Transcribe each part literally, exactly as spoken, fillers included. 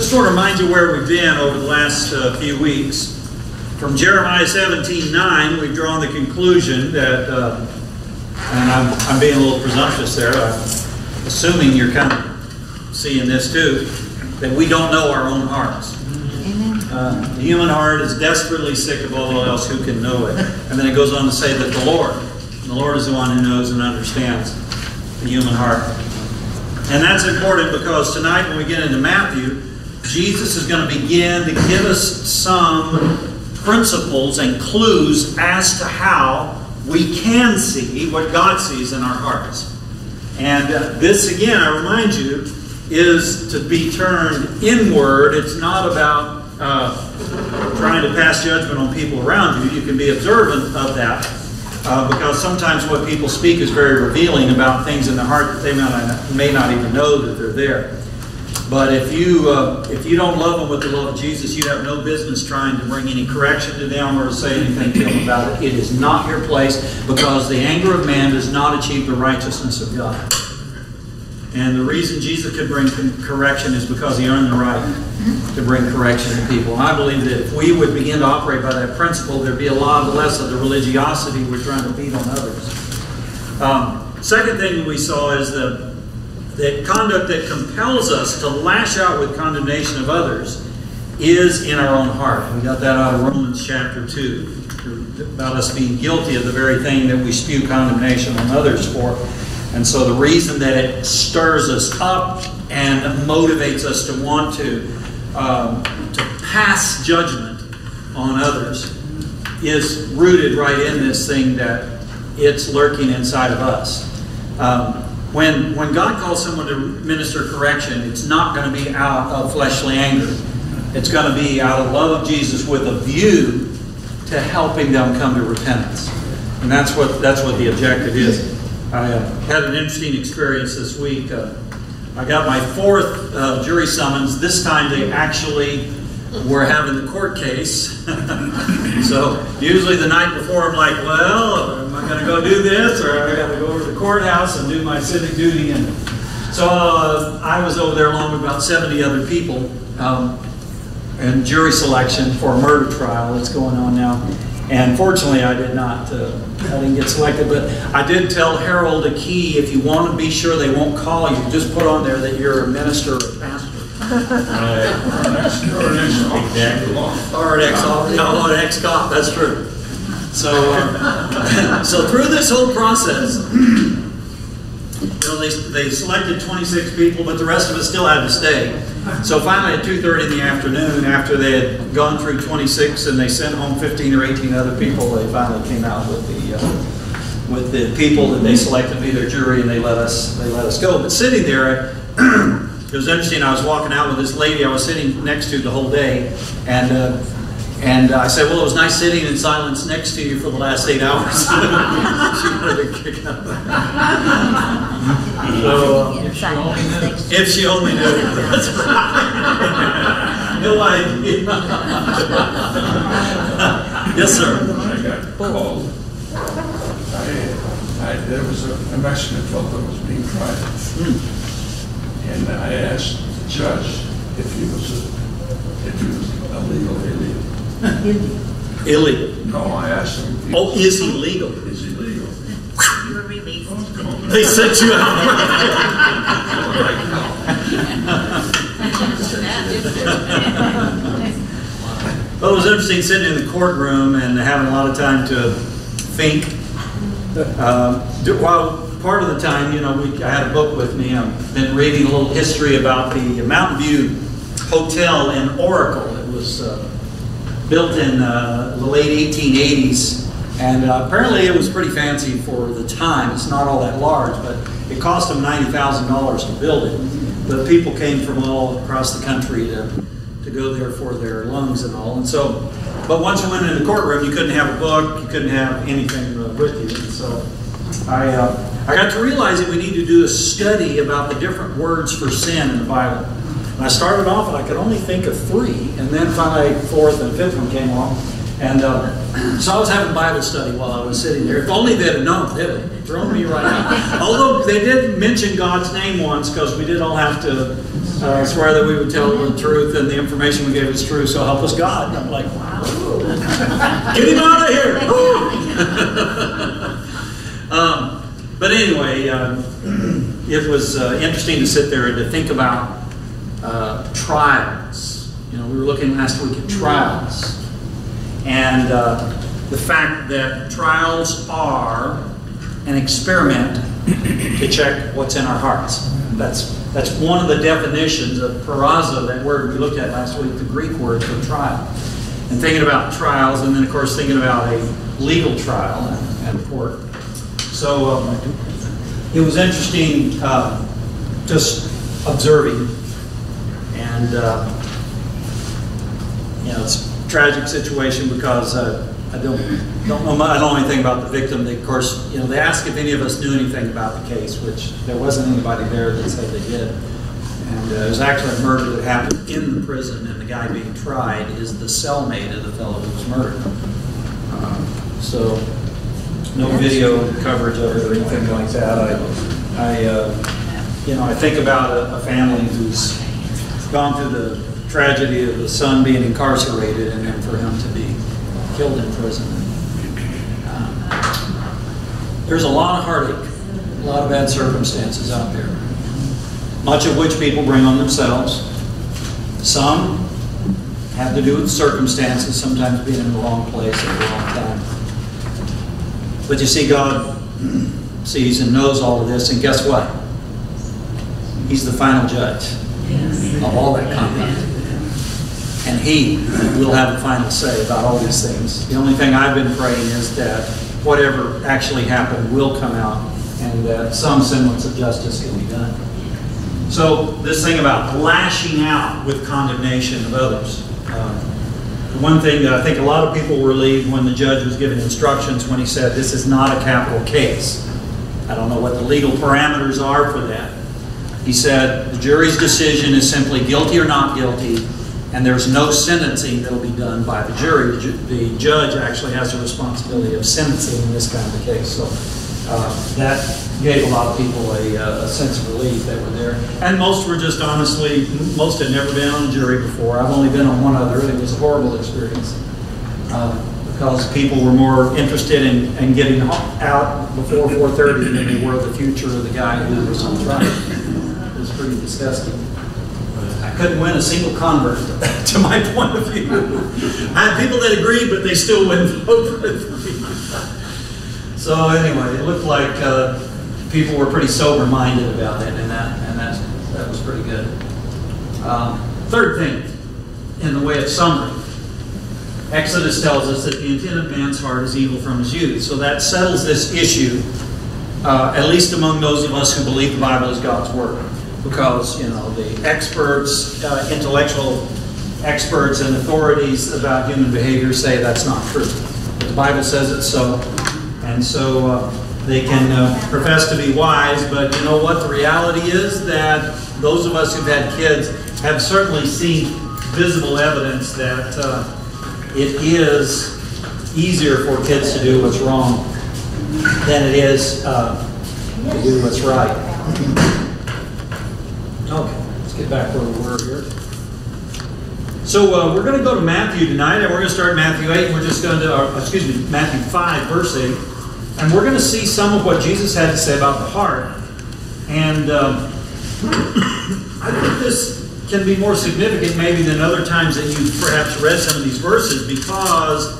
just want to remind you where we've been over the last uh, few weeks. From Jeremiah seventeen nine, we've drawn the conclusion that, uh, and I'm, I'm being a little presumptuous there, I'm assuming you're kind of seeing this too, that we don't know our own hearts. Uh, the human heart is desperately sick of all else, who can know it? And then it goes on to say that the Lord, the Lord is the one who knows and understands the human heart. And that's important because tonight when we get into Matthew, Jesus is going to begin to give us some principles and clues as to how we can see what God sees in our hearts. And uh, this, again, I remind you, is to be turned inward. It's not about Uh, trying to pass judgment on people around you. You can be observant of that uh, because sometimes what people speak is very revealing about things in the heart that they may not, may not even know that they're there. But if you uh, if you don't love them with the love of Jesus, you have no business trying to bring any correction to them or to say anything to them about it. It is not your place, because the anger of man does not achieve the righteousness of God. And the reason Jesus could bring correction is because he earned the right to bring correction to people. And I believe that if we would begin to operate by that principle, there'd be a lot less of the religiosity we're trying to beat on others. Um, second thing that we saw is the, that conduct that compels us to lash out with condemnation of others is in our own heart. We got that out of Romans chapter two, about us being guilty of the very thing that we spew condemnation on others for. And so the reason that it stirs us up and motivates us to want to, um, to pass judgment on others is rooted right in this thing that it's lurking inside of us. Um, when, when God calls someone to minister correction, it's not going to be out of fleshly anger. It's going to be out of love of Jesus with a view to helping them come to repentance. And that's what, that's what the objective is. I had an interesting experience this week. Uh, I got my fourth uh, jury summons. This time they actually were having the court case. So usually the night before I'm like, well, am I going to go do this? Or I got to go over to the courthouse and do my civic duty. And so uh, I was over there along with about seventy other people um, in jury selection for a murder trial that's going on now. And fortunately, I did not, uh, I didn't get selected, but I did tell Harold a key, if you want to be sure they won't call you, just put on there that you're a minister or a pastor. Or an ex-cop. Exactly. Or an ex-cop. No, an ex-cop, that's true. So, uh, so through this whole process, you know, they, they selected twenty-six people, but the rest of us still had to stay. So finally at two thirty in the afternoon, after they had gone through twenty-six and they sent home fifteen or eighteen other people, they finally came out with the uh, with the people that they selected to be their jury, and they let us they let us go. But sitting there, it was interesting. I was walking out with this lady I was sitting next to the whole day, and uh, and I said, "Well, it was nice sitting in silence next to you for the last eight hours." She wanted to kick out. So, if she only knew. If she only knew. That's right. No idea. Yes, sir. When I got called, I, I, there was a, a Mexican fellow that was being tried. Mm. And I asked the judge if he was, a, if he was illegal, illegal. Illegal? No, I asked him. If oh, is he legal? Is he legal? You were released. They sent you out. Well, it was interesting sitting in the courtroom and having a lot of time to think. Uh, while part of the time, you know, we, I had a book with me. I've been reading a little history about the Mountain View Hotel in Oracle. It was uh, built in uh, the late eighteen eighties. And uh, apparently it was pretty fancy for the time. It's not all that large, but it cost them ninety thousand dollars to build it. But people came from all across the country to, to go there for their lungs and all. And so, but once you went into the courtroom, you couldn't have a book, you couldn't have anything uh, with you. And so I, uh, I got to realize that we need to do a study about the different words for sin in the Bible. And I started off and I could only think of three, and then finally fourth and fifth one came along. And uh, so I was having Bible study while I was sitting there. If only they'd have known, they'd have thrown me right out. Although they did mention God's name once, because we did all have to I swear that we would tell the truth and the information we gave is true, so help us God. And I'm like, wow. Get him out of here. um, but anyway, uh, it was uh, interesting to sit there and to think about uh, trials. You know, we were looking last week at trials. And uh, the fact that trials are an experiment to check what's in our hearts. That's that's one of the definitions of paraza, that word we looked at last week, the Greek word for trial. And thinking about trials, and then of course thinking about a legal trial at court. So um, it was interesting uh, just observing, and uh, you know, it's a tragic situation because uh, I don't don't know I don't know anything about the victim. They, of course, you know, they asked if any of us knew anything about the case, which there wasn't anybody there that said they did. And uh, it was actually a murder that happened in the prison, and the guy being tried is the cellmate of the fellow who was murdered. Uh, so no video coverage of it or anything like that. I, I uh, you know, I think about a, a family who's gone through the tragedy of the son being incarcerated, and then for him to be killed in prison. Um, there's a lot of heartache, a lot of bad circumstances out there, much of which people bring on themselves. Some have to do with circumstances, sometimes being in the wrong place at the wrong time. But you see, God sees and knows all of this, and guess what? He's the final judge of all that conduct. And He will have the final say about all these things. The only thing I've been praying is that whatever actually happened will come out, and that some semblance of justice can be done. So this thing about lashing out with condemnation of others. Uh, one thing that I think a lot of people were relieved when the judge was giving instructions, when he said this is not a capital case. I don't know what the legal parameters are for that. He said the jury's decision is simply guilty or not guilty. And there's no sentencing that will be done by the jury. The judge actually has the responsibility of sentencing in this kind of a case. So uh, that gave a lot of people a, a sense of relief that were there. And most were just honestly, most had never been on a jury before. I've only been on one other, and it was a horrible experience uh, because people were more interested in, in getting out before four thirty than they were the future of the guy who was on trial. It was pretty disgusting. I couldn't win a single convert, to my point of view. I had people that agreed, but they still wouldn't vote with me. So anyway, it looked like uh, people were pretty sober-minded about it, and that and that that was pretty good. Um, third thing, in the way of summary, Exodus tells us that the intent of man's heart is evil from his youth. So that settles this issue, uh, at least among those of us who believe the Bible is God's word. Because, you know, the experts, uh, intellectual experts and authorities about human behavior say that's not true. But the Bible says it's so. And so uh, they can uh, profess to be wise, but you know what? The reality is that those of us who've had kids have certainly seen visible evidence that uh, it is easier for kids to do what's wrong than it is uh, to do what's right. Okay, let's get back where we were here. So uh, we're going to go to Matthew tonight, and we're going to start Matthew eight. We're just going to, uh, excuse me, Matthew five, verse eight, and we're going to see some of what Jesus had to say about the heart. And um, I think this can be more significant maybe than other times that you've perhaps read some of these verses, because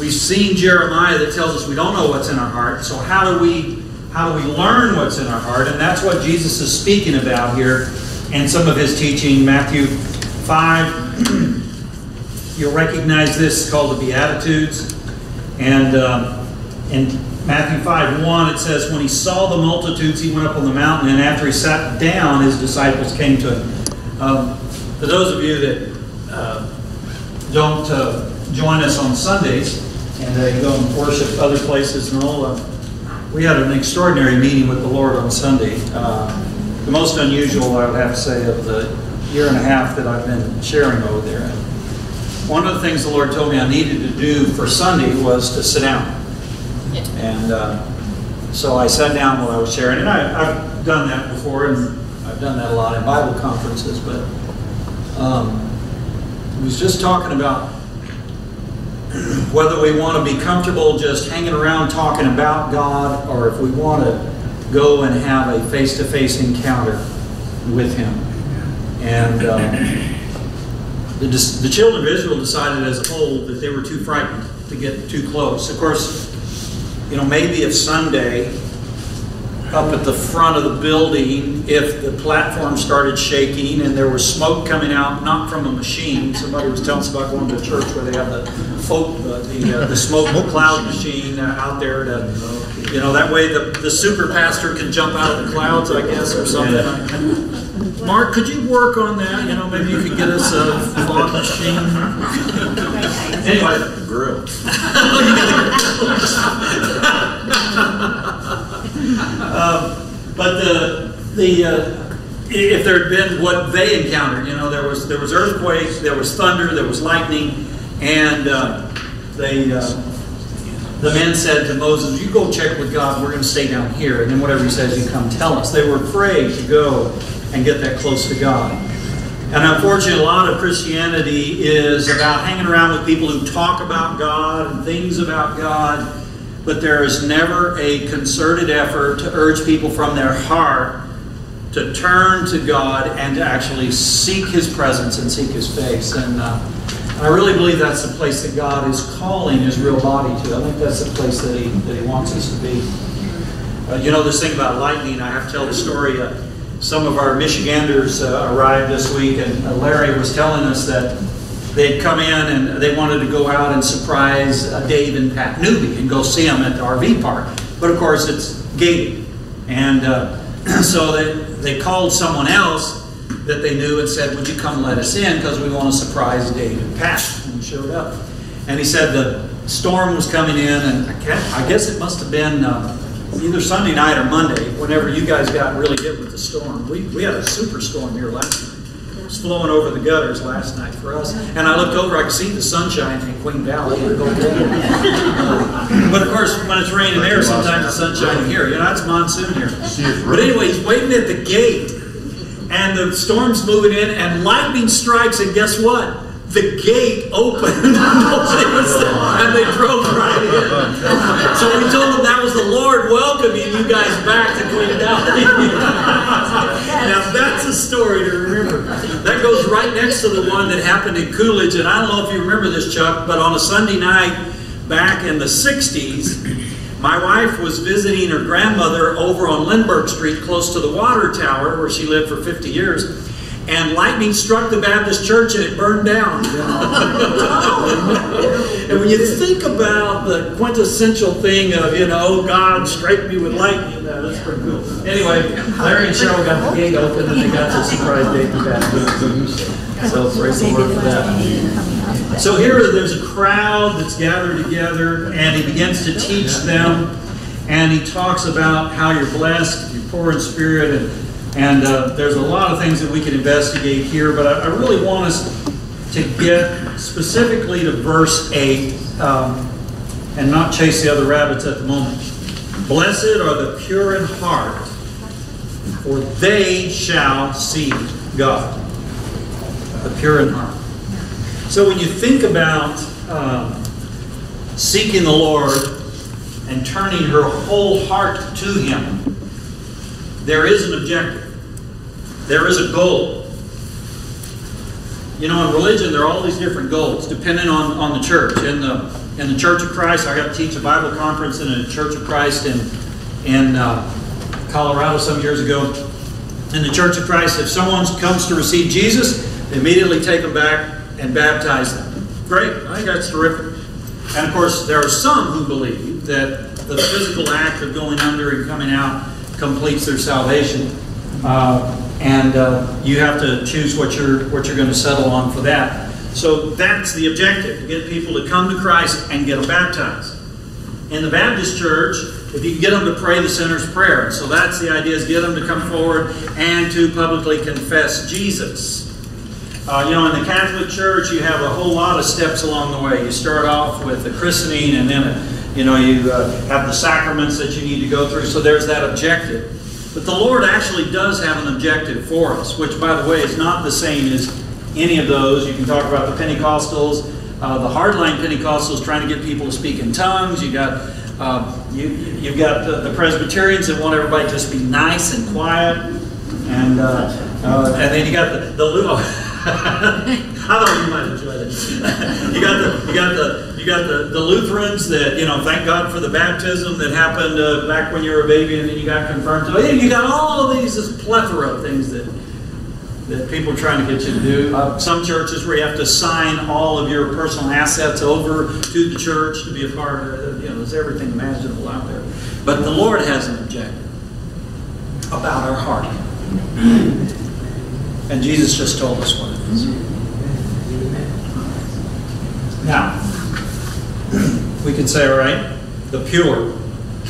we've seen Jeremiah that tells us we don't know what's in our heart. So how do we? How do we learn what's in our heart? And that's what Jesus is speaking about here and some of his teaching. Matthew five, you'll recognize this, called the Beatitudes. And um, in Matthew five one, it says, when he saw the multitudes, he went up on the mountain, and after he sat down, his disciples came to him. Um, for those of you that uh, don't uh, join us on Sundays, and uh, you go and worship other places and all, uh, we had an extraordinary meeting with the Lord on Sunday. Uh, the most unusual, I would have to say, of the year and a half that I've been sharing over there. And one of the things the Lord told me I needed to do for Sunday was to sit down. And uh, so I sat down while I was sharing. And I, I've done that before, and I I've done that a lot in Bible conferences, but um, I was just talking about whether we want to be comfortable just hanging around talking about God, or if we want to go and have a face-to-face encounter with Him. And um, the, the children of Israel decided as a whole that they were too frightened to get too close. Of course, you know, maybe if Sunday, up at the front of the building, if the platform started shaking and there was smoke coming out, not from a machine. Somebody was telling us about going to a church where they have the folk, uh, the, uh, the smoke cloud machine uh, out there to, you know, that way the, the super pastor can jump out of the clouds, I guess, or something. Mark, could you work on that? You know, maybe you could get us a fog machine. Anyway, the grill. uh, but the the uh, if there had been what they encountered, you know, there was there was earthquakes, there was thunder, there was lightning, and uh, they uh, the men said to Moses, "You go check with God. We're going to stay down here, and then whatever He says, you come tell us." They were afraid to go and get that close to God. And unfortunately, a lot of Christianity is about hanging around with people who talk about God and things about God, but there is never a concerted effort to urge people from their heart to turn to God and to actually seek His presence and seek His face. And uh, I really believe that's the place that God is calling His real body to. I think that's the place that He, that he wants us to be. Uh, you know, this thing about lightning, I have to tell the story. Uh, Some of our Michiganders uh, arrived this week, and uh, Larry was telling us that they'd come in and they wanted to go out and surprise uh, Dave and Pat Newby and go see them at the R V park. But of course, it's gated. And uh, so they, they called someone else that they knew and said, "Would you come let us in, because we want to surprise Dave and Pat." And showed up. And he said the storm was coming in, and I, I guess it must have been Uh, either Sunday night or Monday, whenever you guys got really hit with the storm. We, we had a super storm here last night. It was flowing over the gutters last night for us. And I looked over, I could see the sunshine in Queen Valley. uh, but of course, when it's raining there, sometimes the sunshine here. You know, it's monsoon here. But anyway, he's waiting at the gate, and the storm's moving in, and lightning strikes, and guess what? The gate opened, and they drove right in. So we told them that was the Lord welcoming you guys back to Queen Valley. Now that's a story to remember. That goes right next to the one that happened in Coolidge, and I don't know if you remember this, Chuck, but on a Sunday night back in the sixties, my wife was visiting her grandmother over on Lindbergh Street, close to the water tower, where she lived for fifty years. And lightning struck the Baptist church and it burned down. And when you think about the quintessential thing of, you know, "Oh, God, strike me with lightning," no, that's pretty cool. Anyway, Larry and Cheryl got the gate open and they got to surprise Dave and Baptist. So praise the Lord for that. So here there's a crowd that's gathered together, and he begins to teach them, and he talks about how you're blessed, you're poor in spirit, and And uh, there's a lot of things that we can investigate here, but I, I really want us to get specifically to verse eight um, and not chase the other rabbits at the moment. "Blessed are the pure in heart, for they shall see God." The pure in heart. So when you think about um, seeking the Lord and turning her whole heart to Him, there is an objective. There is a goal. You know, in religion, there are all these different goals, depending on, on the church. In the, in the Church of Christ, I got to teach a Bible conference in the Church of Christ in, in uh, Colorado some years ago. In the Church of Christ, if someone comes to receive Jesus, they immediately take them back and baptize them. Great. I think that's terrific. And of course, there are some who believe that the physical act of going under and coming out completes their salvation, uh, and uh, you have to choose what you're what you're going to settle on for that. So that's the objective: to get people to come to Christ and get them baptized. In the Baptist church, if you can get them to pray the sinner's prayer, so that's the idea: is get them to come forward and to publicly confess Jesus. Uh, you know, in the Catholic church, you have a whole lot of steps along the way. You start off with the christening, and then a You know, you uh, have the sacraments that you need to go through. So there's that objective. But the Lord actually does have an objective for us, which, by the way, is not the same as any of those. You can talk about the Pentecostals, uh, the hardline Pentecostals trying to get people to speak in tongues. You got, uh, you, you've got the, the Presbyterians that want everybody to just be nice and quiet, and uh, uh, and then you got the, the Lutherans. I thought you might enjoy that. you got the you got the you got the, the Lutherans that, you know, thank God for the baptism that happened uh, back when you were a baby and then you got confirmed. So you got all of these, this plethora of things that that people are trying to get you to do. Uh, some churches where you have to sign all of your personal assets over to the church to be a part of. You know, there's everything imaginable out there. But the Lord has an objective about our heart, and Jesus just told us what. Now, we can say, all right, the pure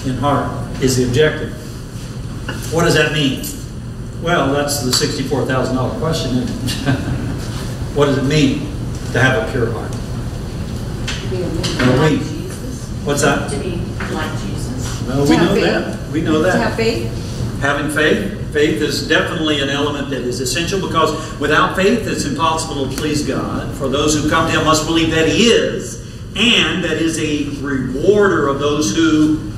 in heart is the objective. What does that mean? Well, that's the sixty-four thousand dollar question, isn't it? What does it mean to have a pure heart? To be like Jesus. What's that? To be like Jesus. Well, we know that. We know that. To have faith. Having faith. Faith is definitely an element that is essential, because without faith it's impossible to please God. For those who come to Him must believe that He is, and that is a rewarder of those who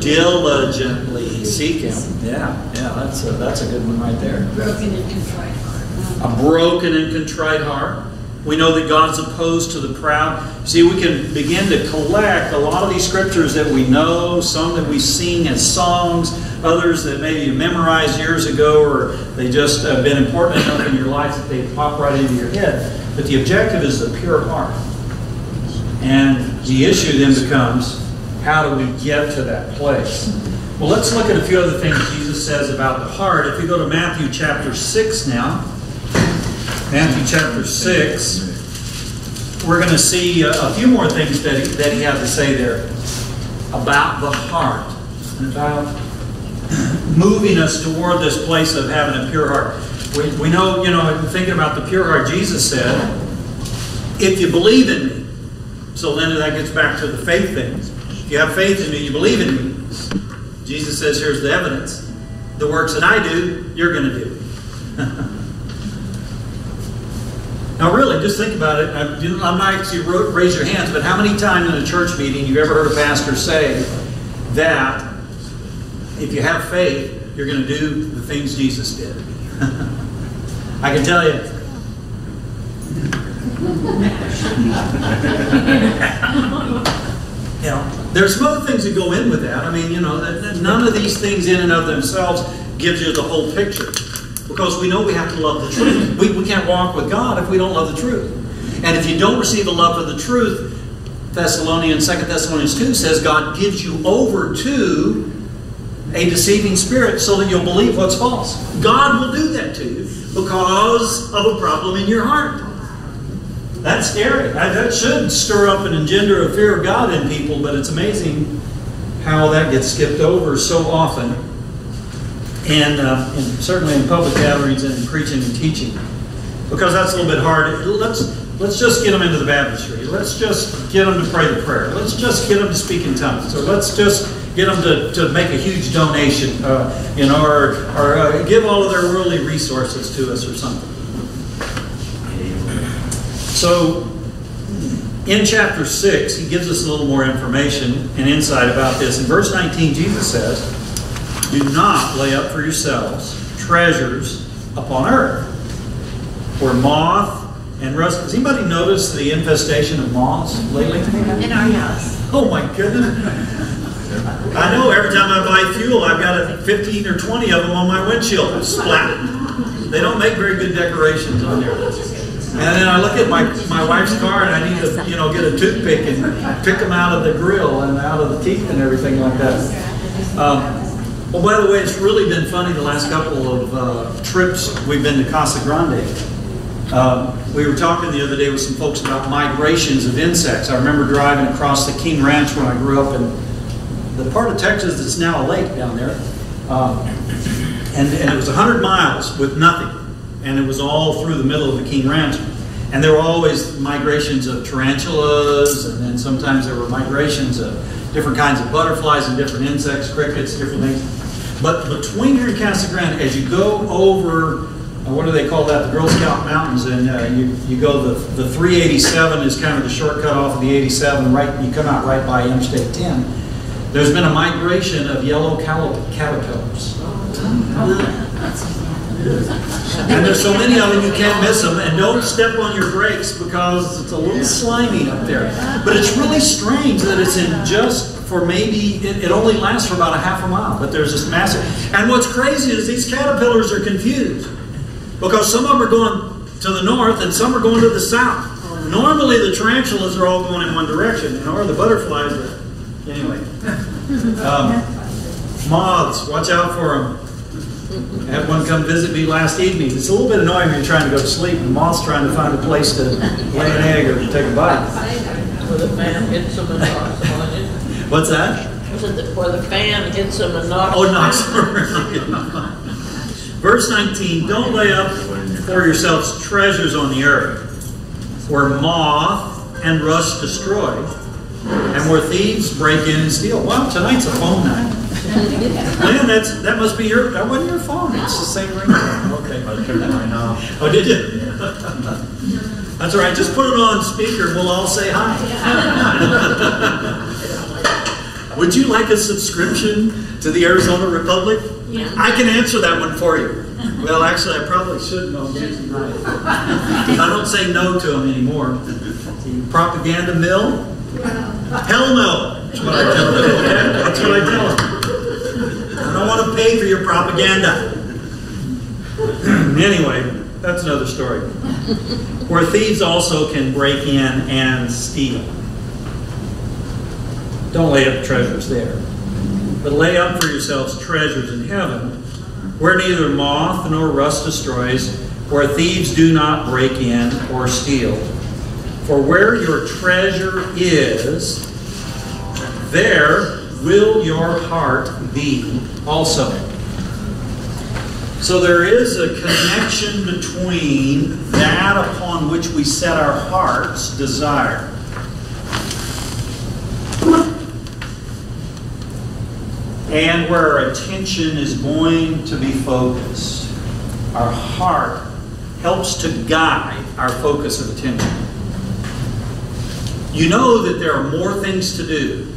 diligently seek Him. Yeah, yeah, that's a, that's a good one right there. Broken and contrite heart. A broken and contrite heart. We know that God's opposed to the proud. See, we can begin to collect a lot of these scriptures that we know, some that we sing as songs, others that maybe you memorized years ago, or they just have been important enough in your life that they pop right into your head. But the objective is the pure heart. And the issue then becomes, how do we get to that place? Well, let's look at a few other things Jesus says about the heart. If you go to Matthew chapter six now, Matthew chapter six, we're going to see a, a few more things that he, that he had to say there about the heart and about moving us toward this place of having a pure heart. We, we know, you know, thinking about the pure heart, Jesus said, if you believe in me. So then that gets back to the faith things. If you have faith in me, you believe in me. Jesus says, here's the evidence. The works that I do, you're going to do. Now really, just think about it. I'm not actually raise your hands, but how many times in a church meeting you've ever heard a pastor say that if you have faith, you're going to do the things Jesus did? I can tell you. You know, there's some other things that go in with that. I mean, you know, none of these things in and of themselves gives you the whole picture. Because we know we have to love the truth. We, we can't walk with God if we don't love the truth. And if you don't receive the love of the truth, Thessalonians, Second Thessalonians two says God gives you over to a deceiving spirit so that you'll believe what's false. God will do that to you because of a problem in your heart. That's scary. That should stir up and engender a fear of God in people, but it's amazing how that gets skipped over so often. And, uh, and certainly in public gatherings and in preaching and teaching, because that's a little bit hard. Let's let's just get them into the baptistry. Let's just get them to pray the prayer. Let's just get them to speak in tongues. So let's just get them to, to make a huge donation, uh, you know, or, or uh, give all of their worldly resources to us or something. So in chapter six, he gives us a little more information and insight about this. In verse nineteen, Jesus says, do not lay up for yourselves treasures upon earth, where moth and rust. Has anybody noticed the infestation of moths lately? In our house. Oh my goodness. I know every time I buy fuel, I've got fifteen or twenty of them on my windshield. Splat. They don't make very good decorations on there. And then I look at my, my wife's car and I need to, you know, get a toothpick and pick them out of the grill and out of the teeth and everything like that. Um, Well, by the way, it's really been funny the last couple of uh, trips we've been to Casa Grande. Uh, we were talking the other day with some folks about migrations of insects. I remember driving across the King Ranch when I grew up in the part of Texas that's now a lake down there. Uh, and, and it was one hundred miles with nothing. And it was all through the middle of the King Ranch. And there were always migrations of tarantulas, and then sometimes there were migrations of different kinds of butterflies and different insects, crickets, different things. But between here and Casa Grande, as you go over, what do they call that, the Girl Scout Mountains, and uh, you, you go, the, the three eighty-seven is kind of the shortcut off of the eighty-seven, right, you come out right by Interstate ten. There's been a migration of yellow caterpillars. And there's so many of them you can't miss them, and don't step on your brakes because it's a little slimy up there. But it's really strange that it's in just for maybe, it, it only lasts for about a half a mile, but there's this massive. And what's crazy is these caterpillars are confused because some of them are going to the north and some are going to the south. Normally the tarantulas are all going in one direction, you know, or the butterflies are. Anyway, um, moths, watch out for them. I had one come visit me last evening. It's a little bit annoying when you're trying to go to sleep and the moth's trying to find a place to lay an egg or to take a bite. Before the fan hits them and knocks them on you. What's that? Before the fan hits them and knocks them on you. Oh, knocks them on you. Verse nineteen, don't lay up for yourselves treasures on the earth where moth and rust destroy, and where thieves break in and steal. Wow, tonight's a phone night. Man, that's, that must be your, that wasn't your phone. It's the same ringtone. Okay, I turned it right now. Oh, did you? That's all right. Just put it on speaker and we'll all say hi. Would you like a subscription to the Arizona Republic? Yeah. I can answer that one for you. Well, actually, I probably shouldn't on Tuesday night. I don't say no to them anymore. Propaganda mill? Hell no. That's what I tell them. Okay? That's what I tell them. I don't want to pay for your propaganda. Anyway, that's another story. Where thieves also can break in and steal. Don't lay up treasures there. But lay up for yourselves treasures in heaven, where neither moth nor rust destroys, where thieves do not break in or steal. For where your treasure is, there will your heart be also. So there is a connection between that upon which we set our heart's desire. And where our attention is going to be focused. Our heart helps to guide our focus of attention. You know that there are more things to do,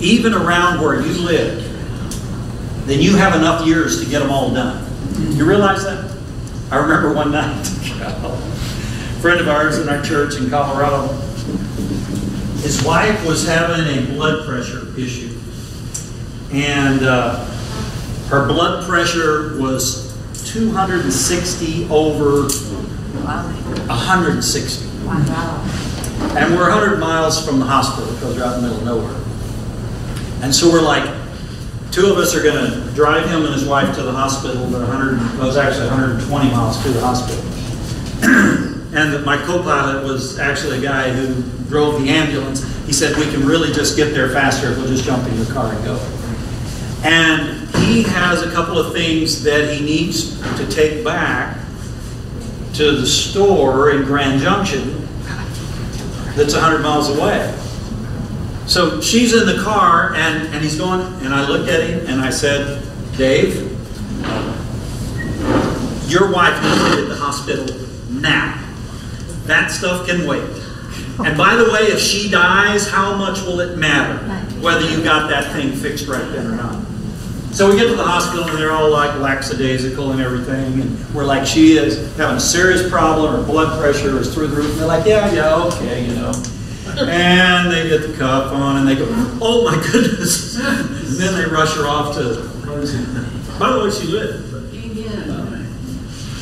even around where you live, than you have enough years to get them all done. You realize that? I remember one night, a friend of ours in our church in Colorado, his wife was having a blood pressure issue. And uh, her blood pressure was two hundred sixty over one hundred sixty. Wow. And we're one hundred miles from the hospital because we're out in the middle of nowhere. And so we're like, two of us are going to drive him and his wife to the hospital. They're one hundred, well, it was actually one hundred twenty miles to the hospital. And my co-pilot was actually a guy who drove the ambulance. He said, we can really just get there faster if we'll just jump into the car and go. And he has a couple of things that he needs to take back to the store in Grand Junction. That's one hundred miles away. So she's in the car, and, and he's going, and I looked at him, and I said, Dave, your wife needs to be at the hospital now. That stuff can wait. And by the way, if she dies, how much will it matter whether you got that thing fixed right then or not? So we get to the hospital, and they're all like lackadaisical and everything, and we're like, she is having a serious problem, her blood pressure is through the roof, and they're like, yeah, yeah, okay, you know. And they get the cuff on, and they go, oh my goodness. And then they rush her off to, by the way, she lived. But, uh,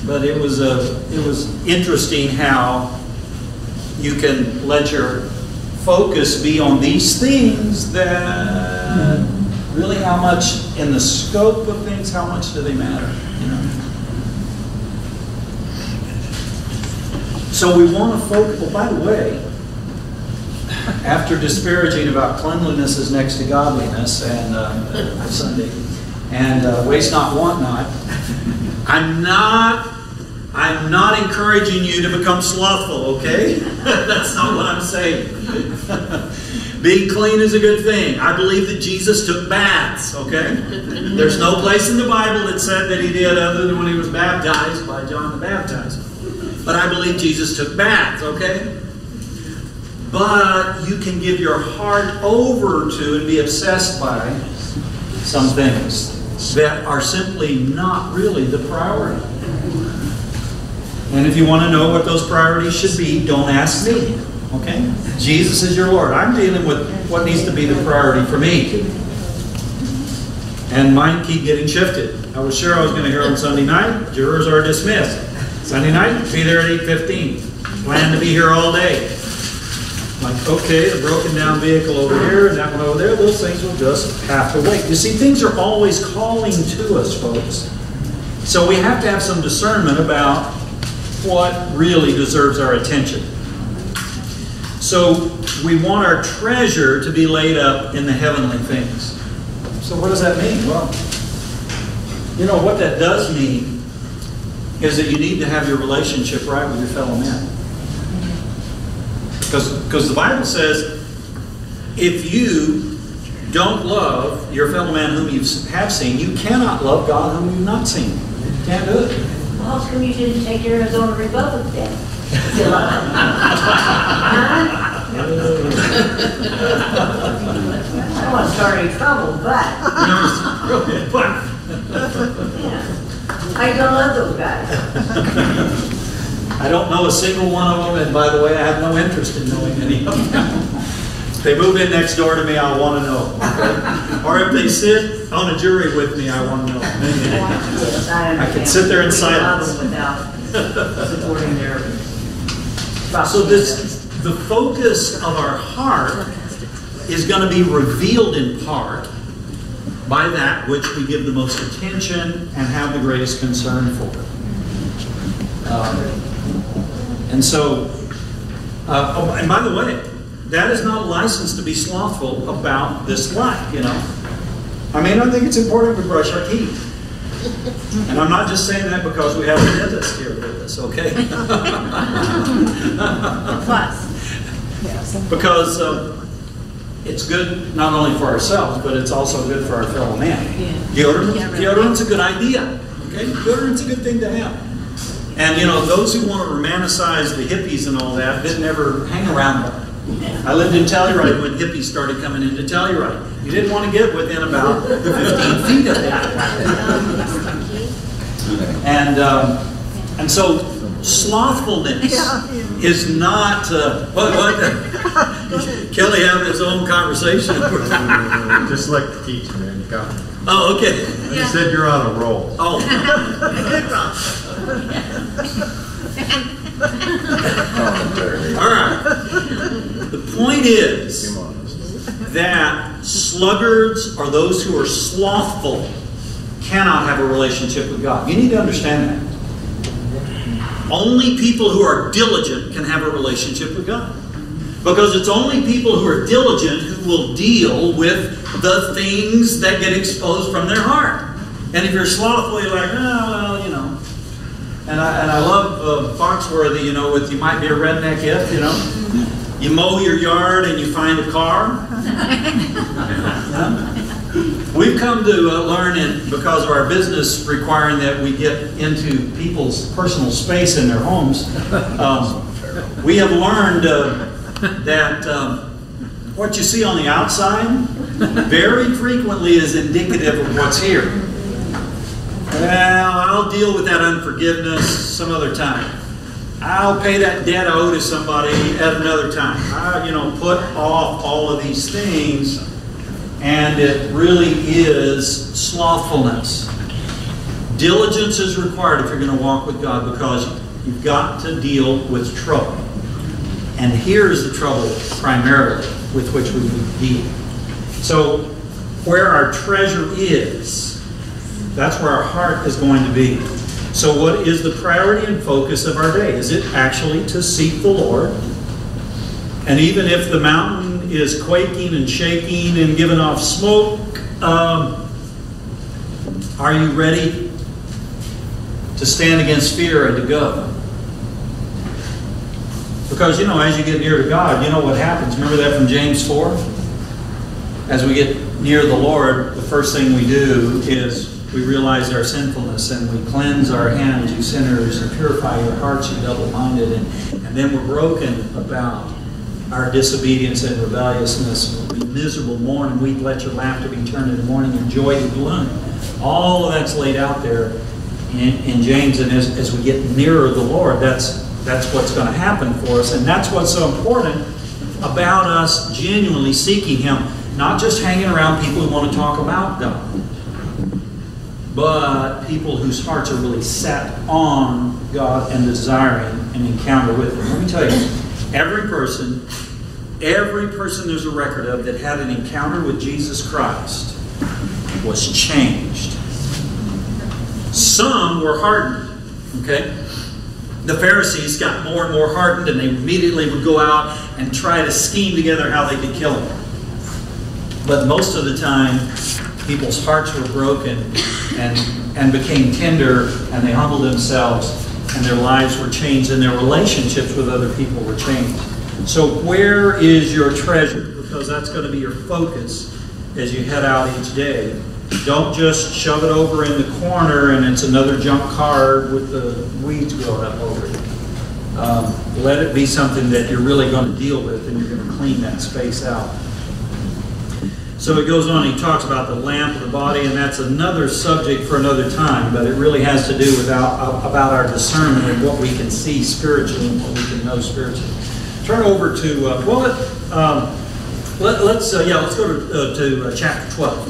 but it was uh, it was interesting how you can let your focus be on these things that... Really, how much in the scope of things, how much do they matter? You know? So we want to focus. Well, by the way, after disparaging about cleanliness is next to godliness and uh, Sunday and uh, waste not, want not, I'm not I'm not encouraging you to become slothful, okay? That's not what I'm saying. Being clean is a good thing. I believe that Jesus took baths, okay? There's no place in the Bible that said that he did other than when he was baptized by John the Baptizer. But I believe Jesus took baths, okay? But you can give your heart over to and be obsessed by some things that are simply not really the priority. And if you want to know what those priorities should be, don't ask me, okay? Jesus is your Lord. I'm dealing with what needs to be the priority for me. And mine keep getting shifted. I was sure I was going to hear on Sunday night. Jurors are dismissed. Sunday night, be there at eight fifteen. Plan to be here all day. Like, okay, a broken down vehicle over here and that one over there. Those things will just have to wait. You see, things are always calling to us, folks. So we have to have some discernment about what really deserves our attention. So we want our treasure to be laid up in the heavenly things. So what does that mean? Well, you know, what that does mean is that you need to have your relationship right with your fellow man. Because, because the Bible says, if you don't love your fellow man whom you have seen, you cannot love God whom you've not seen. You can't do it. Well, how come you didn't take Arizona Republic then? I don't want to start any trouble, but yeah. I don't love those guys. I don't know a single one of them, and by the way, I have no interest in knowing any of them. If they move in next door to me, I want to know. Okay? Or if they sit on a jury with me, I want to know. I can sit there in silence. So this, the focus of our heart is going to be revealed in part by that which we give the most attention and have the greatest concern for. Um, and so, uh, oh, and by the way, that is not a license to be slothful about this life, you know. I mean, I think it's important to brush our teeth. And I'm not just saying that because we have a dentist here with us, okay? Because uh, it's good not only for ourselves, but it's also good for our fellow man. Yeah. Deodorant, deodorant's a good idea, okay? Deodorant's a good thing to have. And, you know, those who want to romanticize the hippies and all that, they never hang around them. I lived in Telluride when hippies started coming into Telluride. You didn't want to get within about fifteen feet of that. And, um, and so slothfulness is not, uh, what, what? Kelly having his own conversation. Just like the teacher, man. You got me. Oh, okay. You said you're on a roll. Oh. A good roll. Alright. The point is that sluggards or those who are slothful cannot have a relationship with God. You need to understand that. Only people who are diligent can have a relationship with God. Because it's only people who are diligent who will deal with the things that get exposed from their heart. And if you're slothful, you're like, oh, well, you know. And I, and I love uh, Foxworthy, you know, with you might be a redneck if, you know. You mow your yard and you find a car. Yeah. We've come to uh, learn, in, because of our business requiring that we get into people's personal space in their homes, um, we have learned uh, that um, what you see on the outside very frequently is indicative of what's here. Well, I'll deal with that unforgiveness some other time. I'll pay that debt I owe to somebody at another time. I, you know, put off all of these things, and it really is slothfulness. Diligence is required if you're going to walk with God, because you've got to deal with trouble. And here's the trouble primarily with which we deal. So, where our treasure is, that's where our heart is going to be. So what is the priority and focus of our day? Is it actually to seek the Lord? And even if the mountain is quaking and shaking and giving off smoke, um, are you ready to stand against fear and to go. Because, you know, as you get near to God, you know what happens. Remember that from James four? As we get near the Lord, the first thing we do is we realize our sinfulness and we cleanse our hands, you sinners, and purify your hearts, you double-minded. And, and then we're broken about our disobedience and rebelliousness. We'll be miserable morn and weep, let your laughter be turned into mourning and joy to gloom. All of that's laid out there in, in James. And as, as we get nearer the Lord, that's That's what's going to happen for us. And that's what's so important about us genuinely seeking Him. Not just hanging around people who want to talk about God, but people whose hearts are really set on God and desiring an encounter with Him. Let me tell you, every person, every person there's a record of that had an encounter with Jesus Christ was changed. Some were hardened. Okay? The Pharisees got more and more hardened, and they immediately would go out and try to scheme together how they could kill him. But most of the time, people's hearts were broken and, and became tender, and they humbled themselves, and their lives were changed, and their relationships with other people were changed. So where is your treasure? Because that's going to be your focus as you head out each day. Don't just shove it over in the corner and it's another junk car with the weeds growing up over it. Um, let it be something that you're really going to deal with, and you're going to clean that space out. So he goes on, he talks about the lamp of the body, and that's another subject for another time, but it really has to do with our, about our discernment and what we can see spiritually and what we can know spiritually. Turn over to, uh, well, let, um, let, let's, uh, yeah, let's go to, uh, to uh, chapter twelve.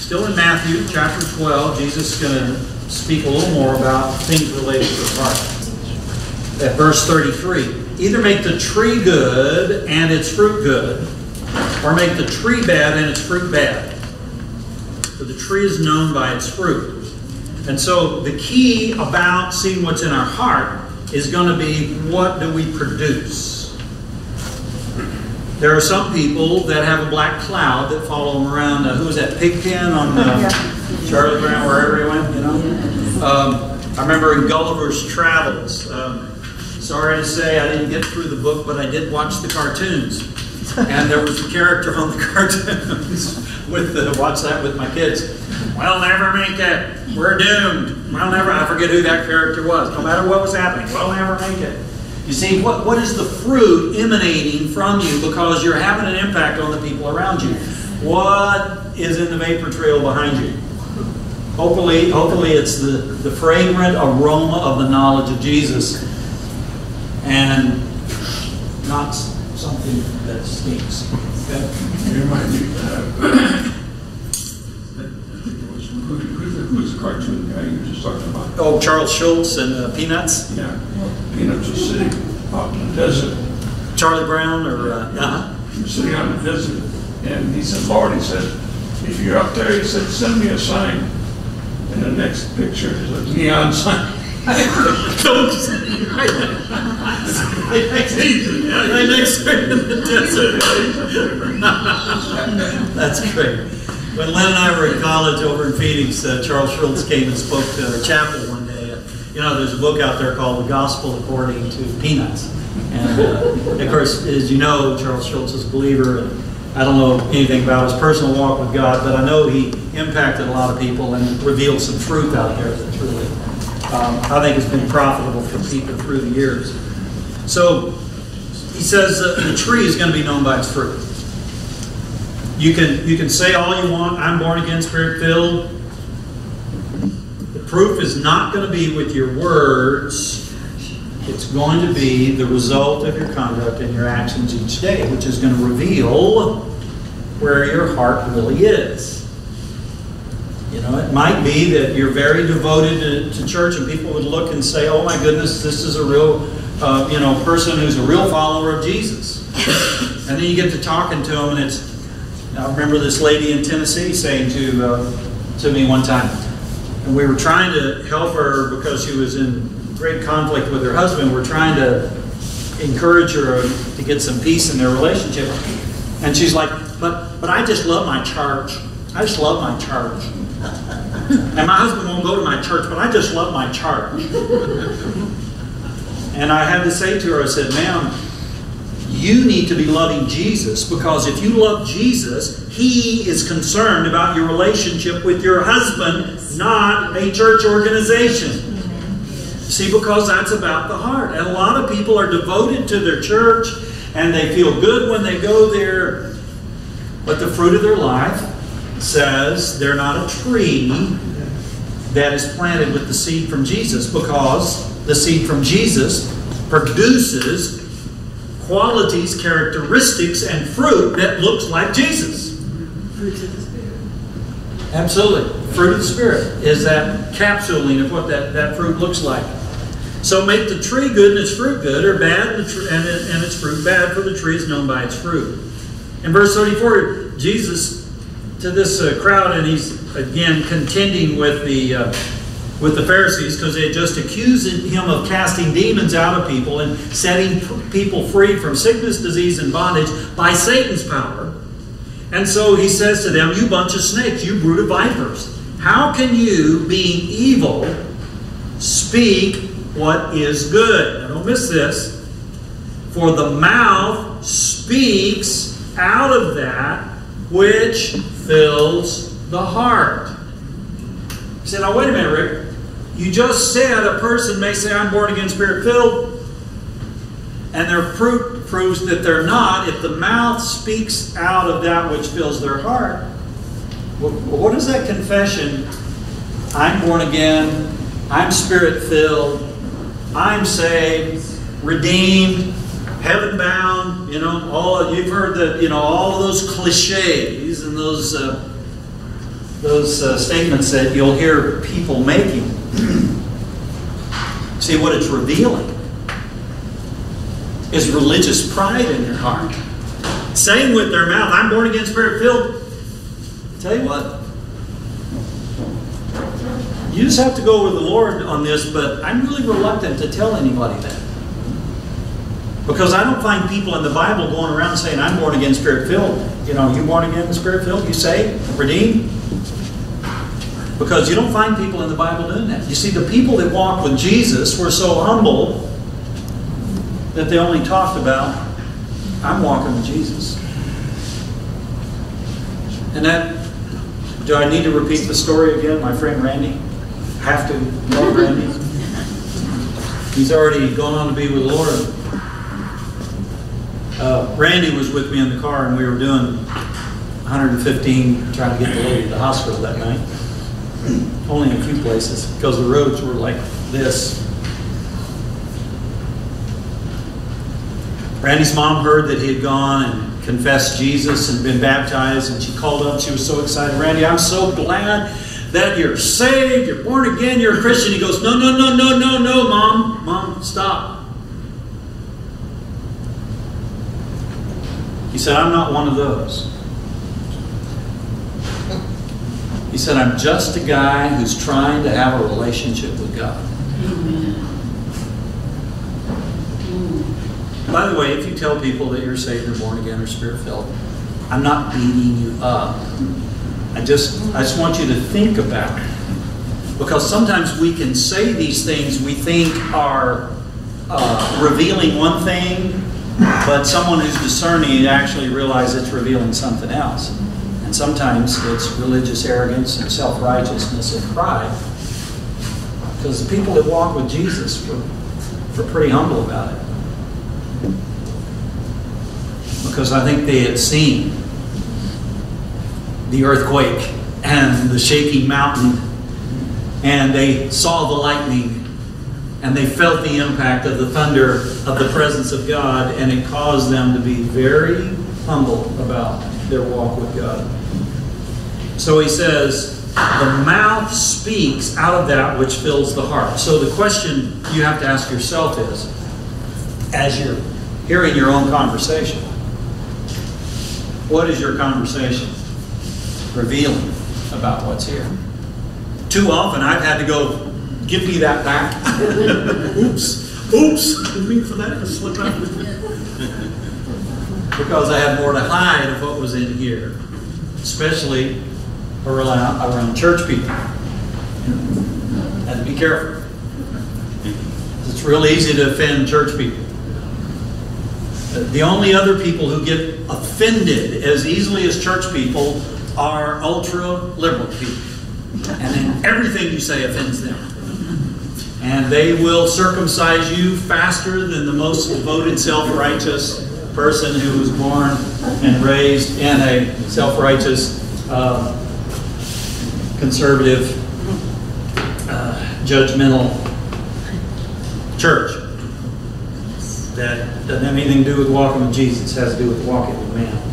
Still in Matthew chapter twelve, Jesus is going to speak a little more about things related to the heart. At verse thirty-three, either make the tree good and its fruit good, or make the tree bad and its fruit bad. For the tree is known by its fruit. And so the key about seeing what's in our heart is going to be, what do we produce? There are some people that have a black cloud that follow them around. Uh, who was that? Pigpen on uh, yeah. Charlie Brown, wherever he went, you know? Um, I remember in Gulliver's Travels. Um, sorry to say I didn't get through the book, but I did watch the cartoons. And there was a character on the cartoons with the, watch that with my kids. We'll never make it. We're doomed. We'll never, I forget who that character was. No matter what was happening, we'll never make it. You see, what, what is the fruit emanating from you, because you're having an impact on the people around you? What is in the vapor trail behind you? Hopefully, hopefully it's the, the fragrant aroma of the knowledge of Jesus and not something that stinks. Okay? Who's the cartoon guy you were just talking about? Oh, Charles Schulz and uh, Peanuts? Yeah. Peanuts was sitting out in the desert. Charlie Brown or... Uh, uh-huh. He was sitting out in the desert. And he said, Lord, he said, if you're up there, he said, send me a sign. And the next picture is a neon sign. Don't send me right there. My next picture in the desert. That's great. When Len and I were in college over in Phoenix, uh, Charles Schulz came and spoke to our chapel one day. Uh, you know, there's a book out there called The Gospel According to Peanuts. And uh, of course, as you know, Charles Schulz is a believer. And I don't know anything about his personal walk with God, but I know he impacted a lot of people and revealed some truth out there that's really, um, I think, has been profitable for people through the years. So he says uh, the tree is going to be known by its fruit. You can, you can say all you want, I'm born again, Spirit-filled. The proof is not going to be with your words. It's going to be the result of your conduct and your actions each day, which is going to reveal where your heart really is. You know, it might be that you're very devoted to, to church, and people would look and say, oh my goodness, this is a real uh, you know, person who's a real follower of Jesus. And then you get to talking to them, and it's, I remember this lady in Tennessee saying to uh, to me one time, and we were trying to help her because she was in great conflict with her husband. We're trying to encourage her to get some peace in their relationship. And she's like, but, but I just love my church. I just love my church. And my husband won't go to my church, but I just love my church. And I had to say to her, I said, ma'am, you need to be loving Jesus, because if you love Jesus, He is concerned about your relationship with your husband, not a church organization. See, because that's about the heart. And a lot of people are devoted to their church, and they feel good when they go there. But the fruit of their life says they're not a tree that is planted with the seed from Jesus, because the seed from Jesus produces qualities, characteristics, and fruit that looks like Jesus. Fruit of the Spirit. Absolutely. Fruit of the Spirit is that capsuling of what that, that fruit looks like. So make the tree good and its fruit good, or bad and, the and, it, and its fruit bad, for the tree is known by its fruit. In verse thirty-four, Jesus to this uh, crowd, and he's again contending with the uh, with the Pharisees, because they had just accused him of casting demons out of people and setting people free from sickness, disease, and bondage by Satan's power. And so he says to them, "You bunch of snakes, you brood of vipers, how can you, being evil, speak what is good?" Now don't miss this. For the mouth speaks out of that which fills the heart. He said, now wait a minute, Rick. You just said a person may say, I'm born again, spirit-filled, and their fruit proves that they're not. If the mouth speaks out of that which fills their heart, what is that confession? I'm born again, I'm spirit-filled, I'm saved, redeemed, heaven-bound, you know, all you've heard that, you know, all of those cliches and those uh, those uh, statements that you'll hear people making. See, what it's revealing is religious pride in their heart. Saying with their mouth, "I'm born again, spirit-filled." Tell you what, you just have to go with the Lord on this. But I'm really reluctant to tell anybody that. Because I don't find people in the Bible going around saying, I'm born again, spirit-filled. You know, you born again, spirit-filled, you saved, redeemed. Because you don't find people in the Bible doing that. You see, the people that walked with Jesus were so humble that they only talked about, I'm walking with Jesus. And that, do I need to repeat the story again? My friend Randy? Have to. Lord Randy. He's already gone on to be with the Lord. Uh, Randy was with me in the car, and we were doing one fifteen, trying to get the lady to the hospital that night. Only in a few places, because the roads were like this. Randy's mom heard that he had gone and confessed Jesus and been baptized, and she called up. She was so excited. Randy, I'm so glad that you're saved, you're born again, you're a Christian. He goes, no, no, no, no, no, no, Mom. Mom, stop. He said, I'm not one of those. He said, I'm just a guy who's trying to have a relationship with God. Amen. By the way, if you tell people that you're saved or born again or spirit-filled, I'm not beating you up. I just, I just want you to think about it. Because sometimes we can say these things we think are uh, revealing one thing, but someone who's discerning actually realizes it's revealing something else. And sometimes it's religious arrogance and self-righteousness and pride. Because the people that walk with Jesus were, were pretty humble about it. Because I think they had seen the earthquake and the shaking mountain. And they saw the lightning. And they felt the impact of the thunder of the presence of God, and it caused them to be very humble about their walk with God. So he says, the mouth speaks out of that which fills the heart. So the question you have to ask yourself is, as you're hearing your own conversation, what is your conversation revealing about what's here? Too often I've had to go, give me that back. Oops. Oops. I mean for that to slip out. Because I had more to hide of what was in here. Especially around, around church people. Have to be careful. It's real easy to offend church people. The only other people who get offended as easily as church people are ultra-liberal people. And then everything you say offends them. And they will circumcise you faster than the most devoted self-righteous person who was born and raised in a self-righteous, uh, conservative, uh, judgmental church. That doesn't have anything to do with walking with Jesus. It has to do with walking with man.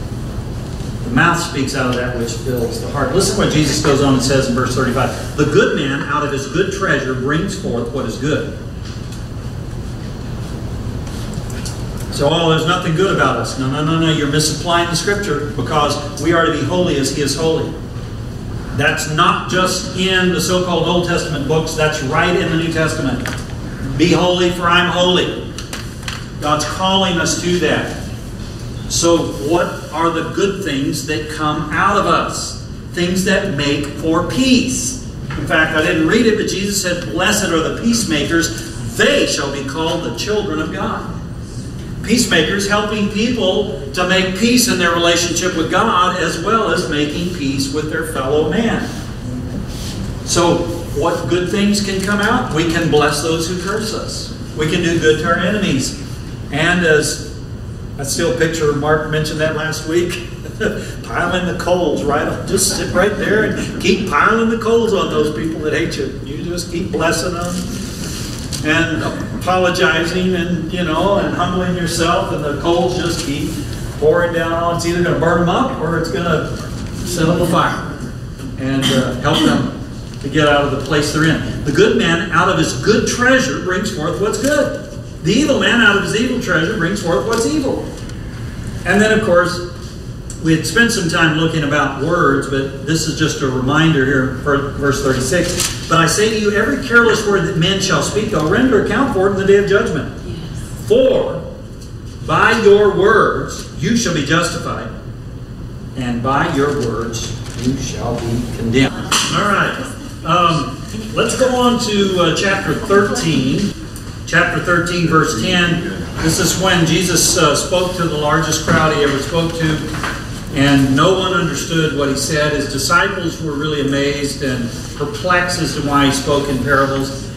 The mouth speaks out of that which fills the heart. Listen to what Jesus goes on and says in verse thirty-five. The good man out of his good treasure brings forth what is good. So, oh, there's nothing good about us. No, no, no, no. You're misapplying the scripture, because we are to be holy as he is holy. That's not just in the so-called Old Testament books. That's right in the New Testament. Be holy, for I'm holy. God's calling us to that. So what are the good things that come out of us? Things that make for peace. In fact, I didn't read it, but Jesus said, blessed are the peacemakers. They shall be called the children of God. Peacemakers, helping people to make peace in their relationship with God, as well as making peace with their fellow man. So what good things can come out? We can bless those who curse us. We can do good to our enemies. And as I still picture, Mark mentioned that last week, piling the coals right on. Just sit right there and keep piling the coals on those people that hate you. You just keep blessing them and apologizing, and, you know, and humbling yourself, and the coals just keep pouring down on. It's either going to burn them up, or it's going to set them afire and uh, help them to get out of the place they're in. The good man out of his good treasure brings forth what's good. The evil man out of his evil treasure brings forth what's evil. And then, of course, we had spent some time looking about words, but this is just a reminder here in verse thirty-six. But I say to you, every careless word that men shall speak, they'll render account for it in the day of judgment. Yes. For by your words you shall be justified, and by your words you shall be condemned. All right. Um, let's go on to uh, chapter thirteen. Chapter thirteen, verse ten. This is when Jesus uh, spoke to the largest crowd he ever spoke to. And no one understood what he said. His disciples were really amazed and perplexed as to why he spoke in parables.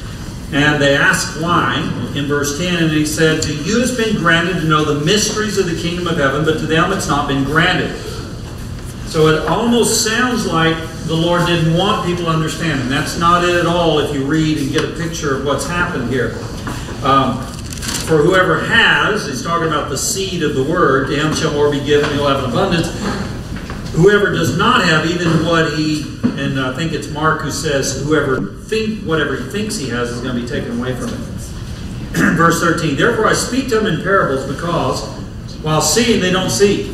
And they asked why in verse ten. And he said, to you has been granted to know the mysteries of the kingdom of heaven, but to them it's not been granted. So it almost sounds like the Lord didn't want people to understand. And that's not it at all if you read and get a picture of what's happened here. Um, For whoever has, he's talking about the seed of the word, to him shall more be given, he'll have an abundance. Whoever does not have even what he, and I think it's Mark who says, whoever think, whatever he thinks he has is going to be taken away from him. Verse thirteen, therefore I speak to them in parables, because while seeing they don't see.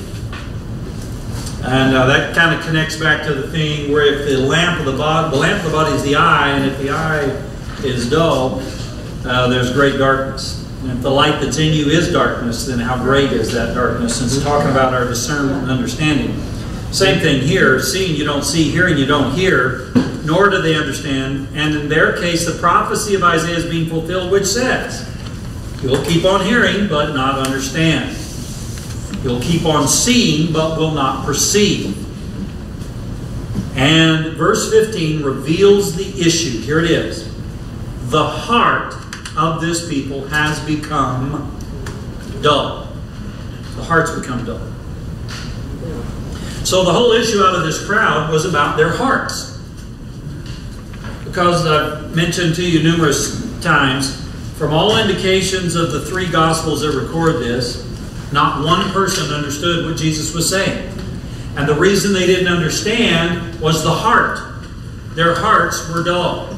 And uh, that kind of connects back to the thing where if the lamp of the body, the lamp of the body is the eye, and if the eye is dull, uh, there's great darkness. And if the light that's in you is darkness, then how great is that darkness? And it's talking about our discernment and understanding. Same thing here. Seeing you don't see, hearing you don't hear, nor do they understand. And in their case, the prophecy of Isaiah is being fulfilled, which says, you'll keep on hearing, but not understand. You'll keep on seeing, but will not perceive. And verse fifteen reveals the issue. Here it is. The heart of this people has become dull. The heart's become dull. So the whole issue out of this crowd was about their hearts. Because I've mentioned to you numerous times, from all indications of the three Gospels that record this, not one person understood what Jesus was saying. And the reason they didn't understand was the heart. Their hearts were dull.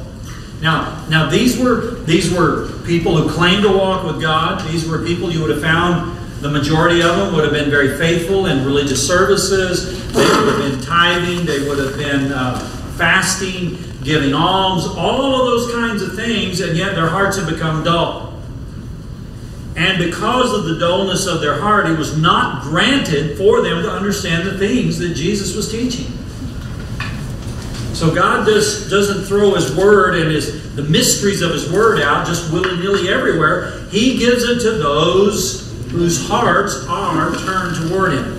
Now, now these were these were people who claimed to walk with God. These were people you would have found, the majority of them would have been very faithful in religious services. They would have been tithing. They would have been uh, fasting, giving alms, all of those kinds of things, and yet their hearts had become dull. And because of the dullness of their heart, it was not granted for them to understand the things that Jesus was teaching. So God does, doesn't throw His Word and His the mysteries of His Word out just willy-nilly everywhere. He gives it to those whose hearts are turned toward Him.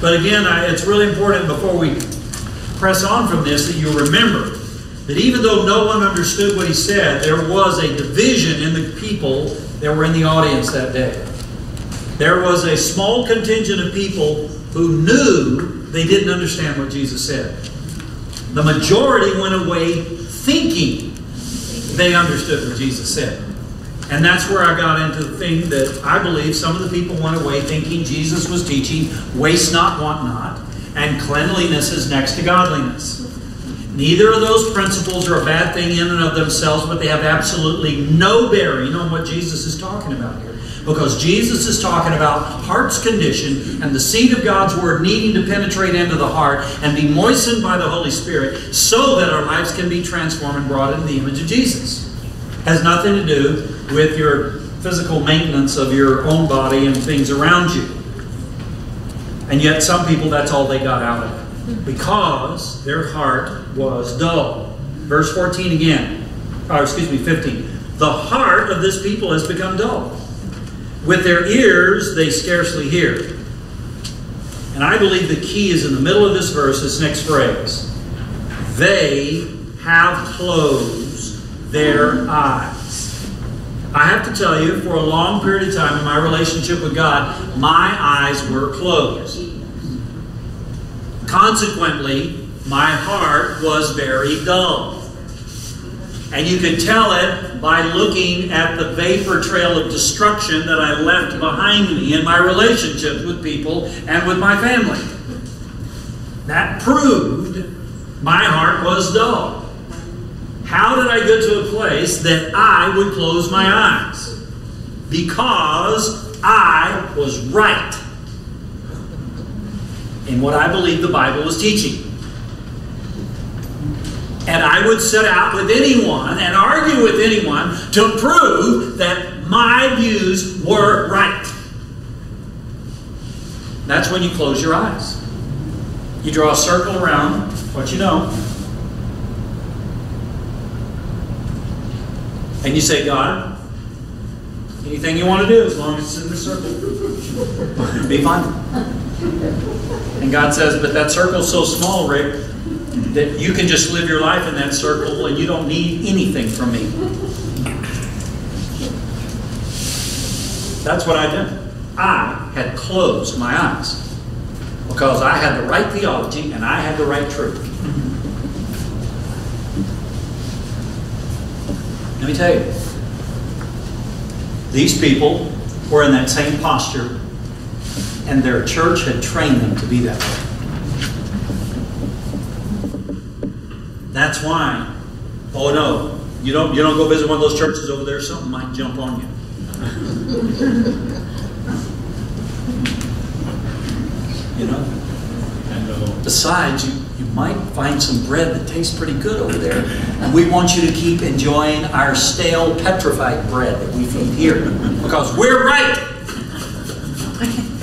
But again, I, it's really important before we press on from this that you remember that even though no one understood what He said, there was a division in the people that were in the audience that day. There was a small contingent of people who knew they didn't understand what Jesus said. The majority went away thinking they understood what Jesus said. And that's where I got into the thing that I believe some of the people went away thinking Jesus was teaching, waste not, want not, and cleanliness is next to godliness. Neither of those principles are a bad thing in and of themselves, but they have absolutely no bearing on what Jesus is talking about here. Because Jesus is talking about heart's condition and the seed of God's Word needing to penetrate into the heart and be moistened by the Holy Spirit so that our lives can be transformed and brought into the image of Jesus. It has nothing to do with your physical maintenance of your own body and things around you. And yet some people, that's all they got out of it. Because their heart was dull. Verse fourteen again. Or excuse me, fifteen. The heart of this people has become dull. With their ears, they scarcely hear. And I believe the key is in the middle of this verse, this next phrase. They have closed their eyes. I have to tell you, for a long period of time in my relationship with God, my eyes were closed. Consequently, my heart was very dull. And you can tell it by looking at the vapor trail of destruction that I left behind me in my relationships with people and with my family. That proved my heart was dull. How did I get to a place that I would close my eyes? Because I was right in what I believed the Bible was teaching. And I would set out with anyone and argue with anyone to prove that my views were right. That's when you close your eyes. You draw a circle around what you know. And you say, God, anything you want to do as long as it's in the circle. It'll be fine. And God says, but that circle's so small, Rick, that you can just live your life in that circle and you don't need anything from me. That's what I did. I had closed my eyes because I had the right theology and I had the right truth. Let me tell you, these people were in that same posture and their church had trained them to be that way. That's why, oh no, you don't, you don't go visit one of those churches over there, something might jump on you. You know? Besides, you, you might find some bread that tastes pretty good over there, and we want you to keep enjoying our stale, petrified bread that we feed here, because we're right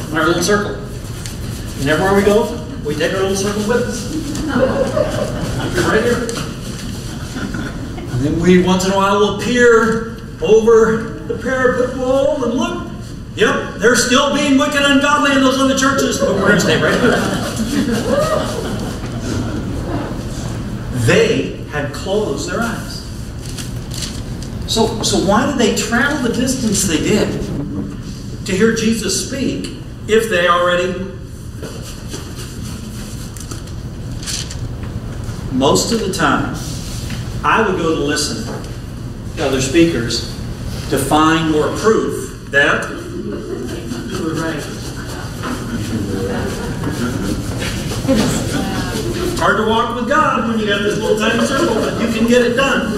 in our little circle. And everywhere we go, we take our little circle with us. Right here. And then we once in a while will peer over the parapet wall and look. Yep, they're still being wicked and ungodly in those other churches, but we're going to stay right here. They had closed their eyes. So, so why did they travel the distance they did to hear Jesus speak if they already... Most of the time, I would go to listen to other speakers to find more proof that we're right. It's hard to walk with God when you got this little tiny circle, but you can get it done.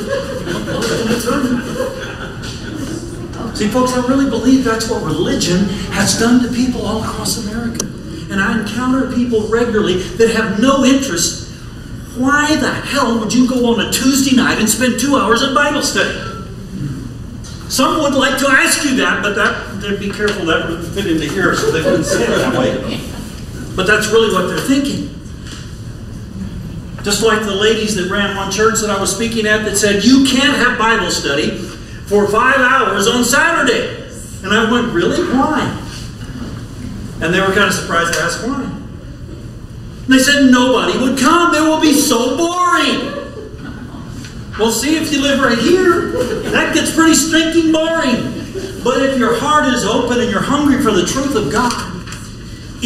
See, folks, I really believe that's what religion has done to people all across America. And I encounter people regularly that have no interest. Why the hell would you go on a Tuesday night and spend two hours in Bible study? Some would like to ask you that, but that, be careful that wouldn't fit into here so they wouldn't say it that way. But that's really what they're thinking. Just like the ladies that ran one church that I was speaking at that said, you can't have Bible study for five hours on Saturday. And I went, really? Why? And they were kind of surprised. I asked why. And they said, nobody would come. It will be so boring. Well, see, if you live right here, that gets pretty stinking boring. But if your heart is open and you're hungry for the truth of God,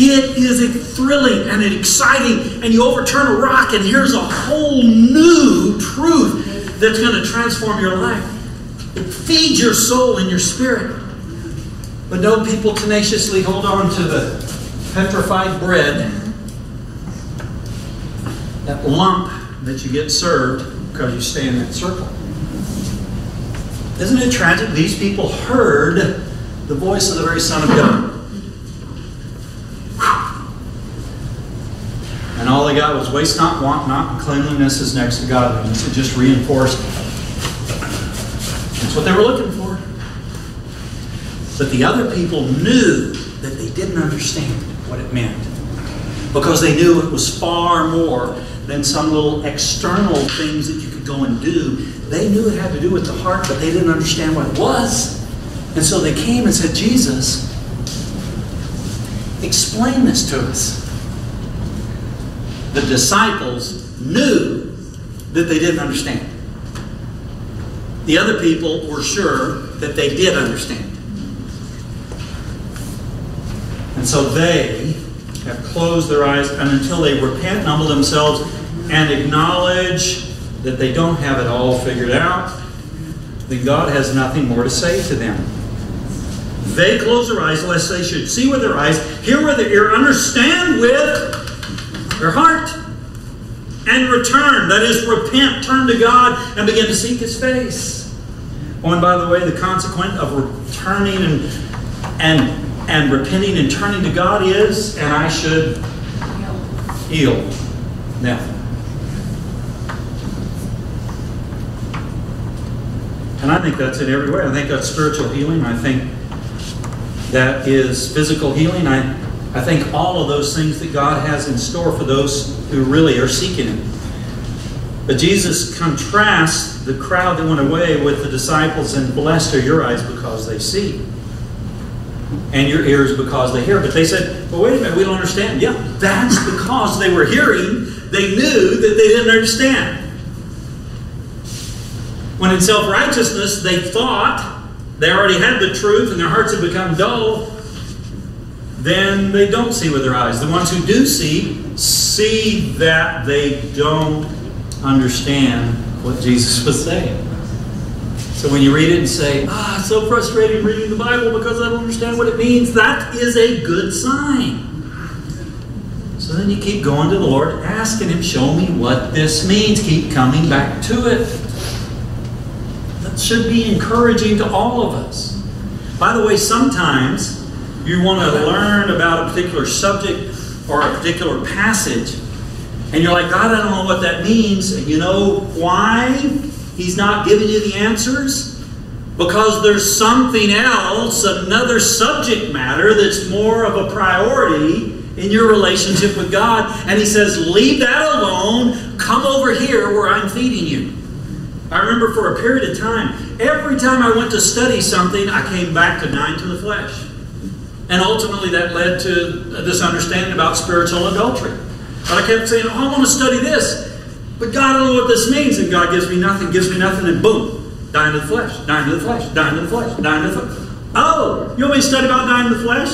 it is thrilling and exciting, and you overturn a rock, and here's a whole new truth that's going to transform your life. It feeds your soul and your spirit. But no, people tenaciously hold on to the petrified bread, that lump that you get served because you stay in that circle. Isn't it tragic? These people heard the voice of the very Son of God. And all they got was waste not, want not, and cleanliness is next to godliness. It just reinforced. That's what they were looking for. But the other people knew that they didn't understand what it meant, because they knew it was far more than some little external things that you could go and do. They knew it had to do with the heart, but they didn't understand what it was. And so they came and said, Jesus, explain this to us. The disciples knew that they didn't understand. The other people were sure that they did understand. And so they have closed their eyes, and until they repent and humble themselves and acknowledge that they don't have it all figured out, then God has nothing more to say to them. They close their eyes lest they should see with their eyes, hear with their ear, understand with their heart, and return. That is, repent, turn to God, and begin to seek His face. Oh, and by the way, the consequence of returning and, and, and repenting and turning to God is, and I should heal. heal. Now, and I think that's it everywhere. I think that's spiritual healing. I think that is physical healing. I I think all of those things that God has in store for those who really are seeking Him. But Jesus contrasts the crowd that went away with the disciples, and blessed are your eyes because they see, and your ears because they hear. But they said, well, wait a minute, we don't understand. Yeah, that's because they were hearing. They knew that they didn't understand. When in self-righteousness, they thought they already had the truth and their hearts had become dull. Then they don't see with their eyes. The ones who do see, see that they don't understand what Jesus was saying. So when you read it and say, ah, it's so frustrating reading the Bible because I don't understand what it means, that is a good sign. So then you keep going to the Lord, asking Him, show me what this means. Keep coming back to it. That should be encouraging to all of us. By the way, sometimes you want to learn about a particular subject or a particular passage, and you're like, God, I don't know what that means. And you know why He's not giving you the answers? Because there's something else, another subject matter that's more of a priority in your relationship with God. And He says, leave that alone. Come over here where I'm feeding you. I remember for a period of time, every time I went to study something, I came back to nine to the flesh. And ultimately that led to this understanding about spiritual adultery. But I kept saying, oh, I want to study this. But God, I don't know what this means. And God gives me nothing, gives me nothing, and boom, dying to the flesh, dying to the flesh, dying to the flesh, dying to the flesh. Oh, you want me to study about dying to the flesh?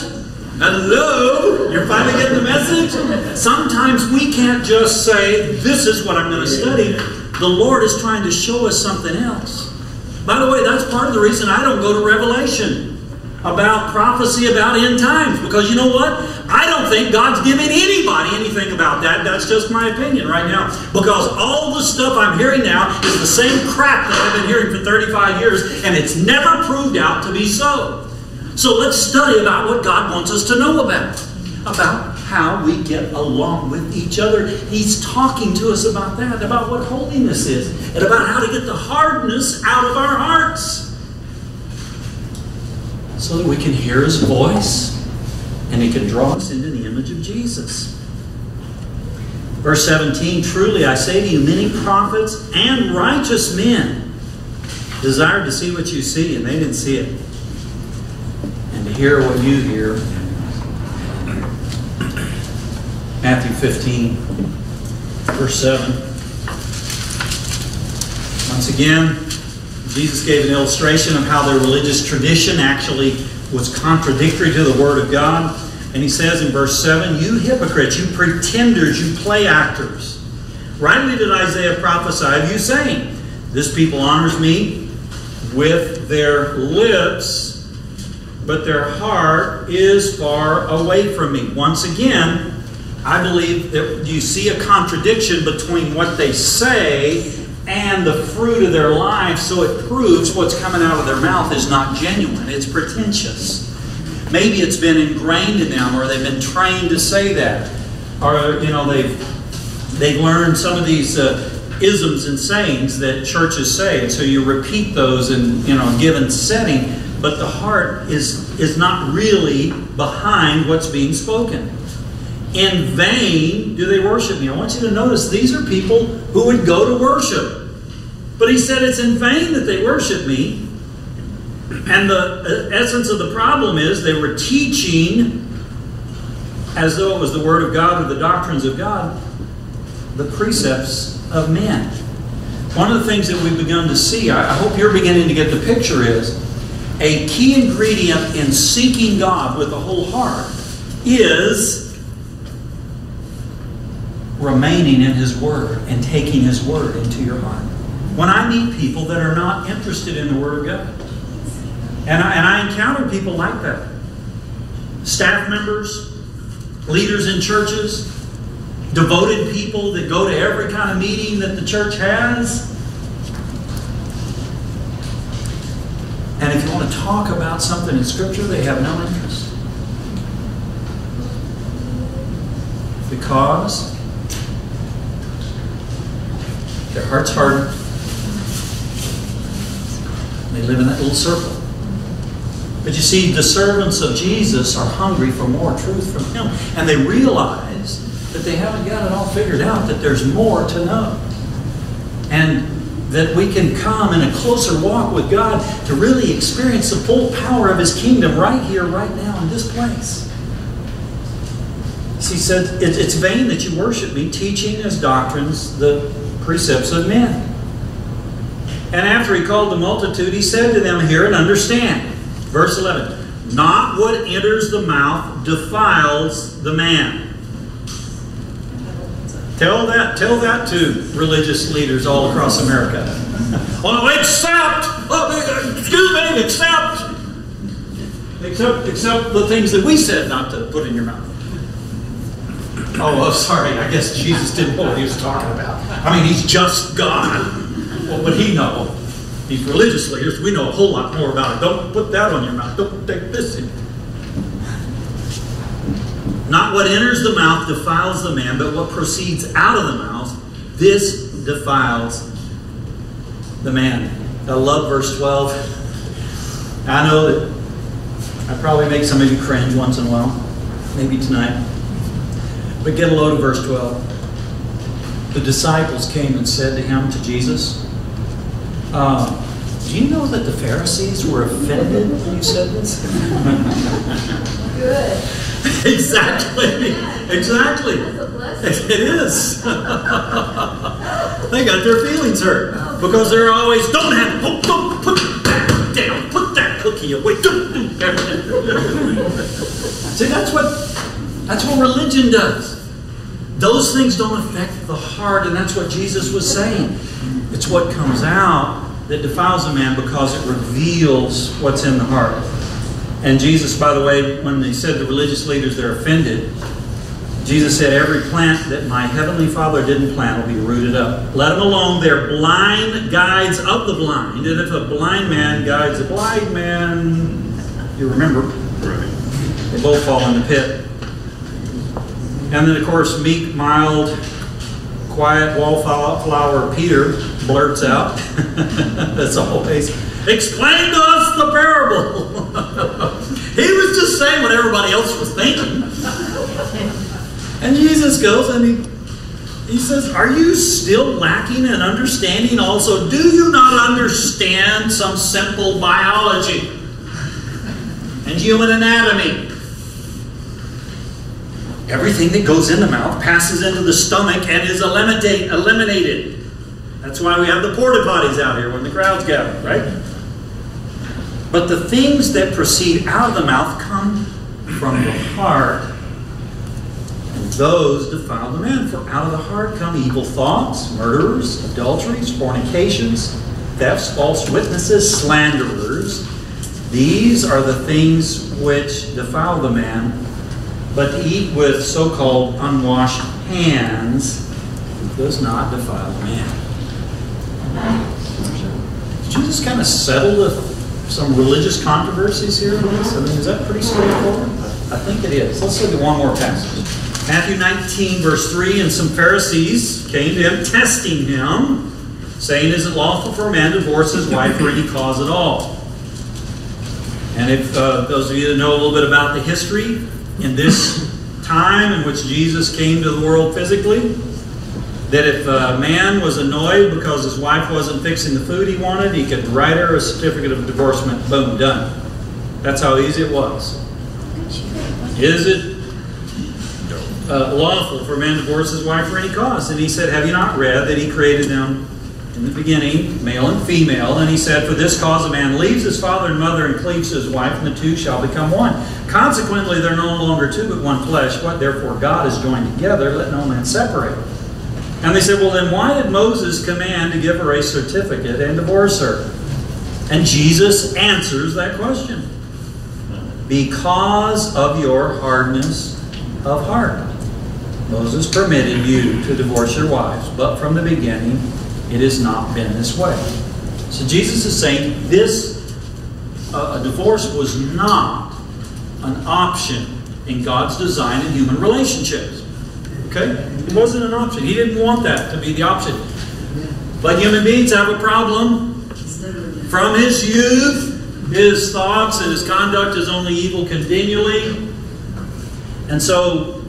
Hello? You're finally getting the message? Sometimes we can't just say, this is what I'm going to study. The Lord is trying to show us something else. By the way, that's part of the reason I don't go to Revelation about prophecy about end times, because you know what? I don't think God's giving anybody anything about that. That's just my opinion right now, because all the stuff I'm hearing now is the same crap that I've been hearing for thirty-five years, and it's never proved out to be so. So let's study about what God wants us to know about, about how we get along with each other. He's talking to us about that, about what holiness is, and about how to get the hardness out of our hearts, so that we can hear His voice and He can draw us into the image of Jesus. Verse seventeen, truly I say to you, many prophets and righteous men desired to see what you see, and they didn't see it, and to hear what you hear. Matthew fifteen, verse seven. Once again, Jesus gave an illustration of how their religious tradition actually was contradictory to the Word of God. And he says in verse seven, you hypocrites, you pretenders, you play actors. Rightly did Isaiah prophesy of you, saying, this people honors me with their lips, but their heart is far away from me. Once again, I believe that you see a contradiction between what they say and the fruit of their lives, so it proves what's coming out of their mouth is not genuine. It's pretentious. Maybe it's been ingrained in them, or they've been trained to say that, or you know they've they've learned some of these uh, isms and sayings that churches say, and so you repeat those in you know a given setting, but the heart is is not really behind what's being spoken. In vain do they worship me. I want you to notice these are people who would go to worship. But he said it's in vain that they worship me. And the essence of the problem is they were teaching, as though it was the Word of God or the doctrines of God, the precepts of men. One of the things that we've begun to see, I hope you're beginning to get the picture, is a key ingredient in seeking God with the whole heart is remaining in His Word and taking His Word into your heart. When I meet people that are not interested in the Word of God, and I, and I encounter people like that, staff members, leaders in churches, devoted people that go to every kind of meeting that the church has. And if you want to talk about something in Scripture, they have no interest. Because their heart's hardened. They live in that little circle. But you see, the servants of Jesus are hungry for more truth from Him. And they realize that they haven't got it all figured out, that there's more to know. And that we can come in a closer walk with God to really experience the full power of His kingdom right here, right now, in this place. He said, it's vain that you worship me, teaching as doctrines the precepts of men. And after he called the multitude, he said to them, hear and understand. Verse eleven, not what enters the mouth defiles the man. Tell that, tell that to religious leaders all across America. Oh, except, oh, excuse me, except, except, except the things that we said not to put in your mouth. Oh, well, sorry, I guess Jesus didn't know what He was talking about. I mean, He's just God. Well, but He knows. These religious leaders, we know a whole lot more about it. Don't put that on your mouth. Don't take this in. Not what enters the mouth defiles the man, but what proceeds out of the mouth, this defiles the man. I love verse twelve. I know that I probably make some of you cringe once in a while. Maybe tonight. But get a load of verse twelve. The disciples came and said to him, to Jesus, uh, do you know that the Pharisees were offended when you said this? Good. Exactly. Exactly. It is. They got their feelings hurt. Because they're always, don't have, oh, don't put that down. Put that cookie away. Don't do that. See, that's what... That's what religion does. Those things don't affect the heart, and that's what Jesus was saying. It's what comes out that defiles a man, because it reveals what's in the heart. And Jesus, by the way, when they said the religious leaders, they're offended, Jesus said, every plant that my heavenly Father didn't plant will be rooted up. Let them alone. They're blind guides of the blind. And if a blind man guides a blind man, you remember, they both fall in the pit. And then, of course, meek, mild, quiet wallflower Peter blurts out, that's always, explain to us the parable. He was just saying what everybody else was thinking. And Jesus goes and he He says, are you still lacking in understanding also? Do you not understand some simple biology and human anatomy? Everything that goes in the mouth passes into the stomach and is eliminate, eliminated. That's why we have the porta potties out here when the crowds gather, right? But the things that proceed out of the mouth come from the heart. And those defile the man. For out of the heart come evil thoughts, murderers, adulteries, fornications, thefts, false witnesses, slanderers. These are the things which defile the man. But to eat with so-called unwashed hands does not defile the man. Did Jesus kind of settle with some religious controversies here in this? I mean, is that pretty straightforward? I think it is. Let's look at one more passage. Matthew nineteen, verse three, and some Pharisees came to him, testing him, saying, is it lawful for a man to divorce his wife for any cause at all? And if uh, those of you that know a little bit about the history, in this time in which Jesus came to the world physically, that if a man was annoyed because his wife wasn't fixing the food he wanted, he could write her a certificate of divorcement. Boom, done. That's how easy it was. Is it uh, lawful for a man to divorce his wife for any cause? And he said, have you not read that he created them in the beginning, male and female? And he said, for this cause a man leaves his father and mother and cleaves to his wife, and the two shall become one. Consequently, they're no longer two, but one flesh. What therefore God is joined together, let no man separate. And they said, well, then why did Moses command to give her a certificate and divorce her? And Jesus answers that question. Because of your hardness of heart, Moses permitted you to divorce your wives, but from the beginning it has not been this way. So Jesus is saying this, uh, a divorce was not an option in God's design in human relationships. Okay? It wasn't an option. He didn't want that to be the option. But human beings have a problem. From his youth, his thoughts and his conduct is only evil continually. And so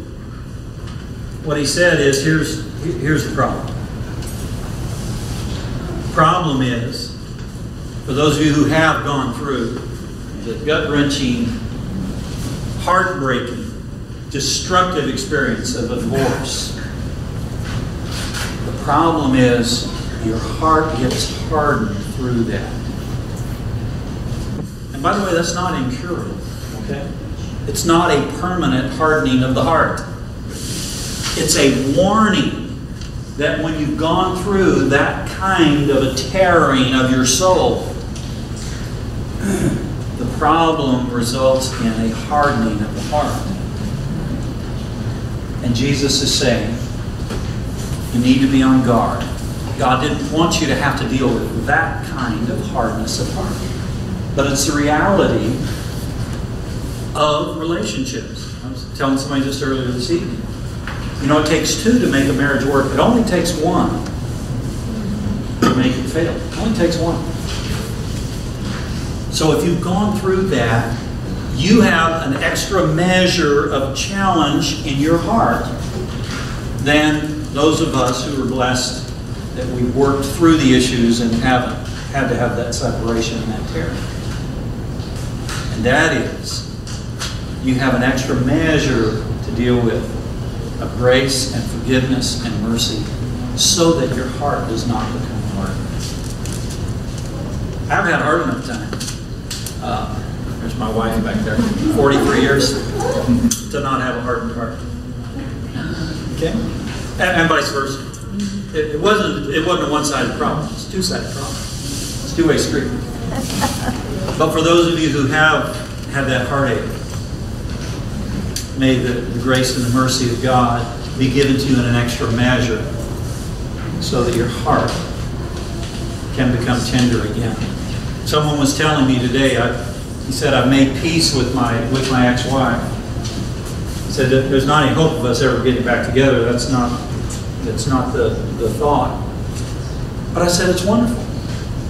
what he said is, here's, here's the problem. Problem is, for those of you who have gone through the gut-wrenching, heartbreaking, destructive experience of a divorce, the problem is your heart gets hardened through that. And by the way, that's not incurable. Okay? It's not a permanent hardening of the heart. It's a warning that when you've gone through that kind of a tearing of your soul, the problem results in a hardening of the heart. And Jesus is saying, you need to be on guard. God didn't want you to have to deal with that kind of hardness of heart. But it's the reality of relationships. I was telling somebody just earlier this evening, you know, it takes two to make a marriage work. It only takes one to make it fail. It only takes one. So if you've gone through that, you have an extra measure of challenge in your heart than those of us who are blessed that we worked through the issues and haven't had to have that separation and that tear. And that is, you have an extra measure to deal with of grace and forgiveness and mercy, so that your heart does not become hardened. I've had hard enough time. Uh, there's my wife back there, forty-three years, to not have a hardened heart. Okay, and, and vice versa. It, it wasn't. It wasn't a one-sided problem. It's a two-sided problem. It's a two-way street. But for those of you who have had that heartache, may the, the grace and the mercy of God be given to you in an extra measure so that your heart can become tender again. Someone was telling me today, I, he said, I've made peace with my, with my ex-wife. He said, there's not any hope of us ever getting back together. That's not, that's not the, the thought. But I said, it's wonderful.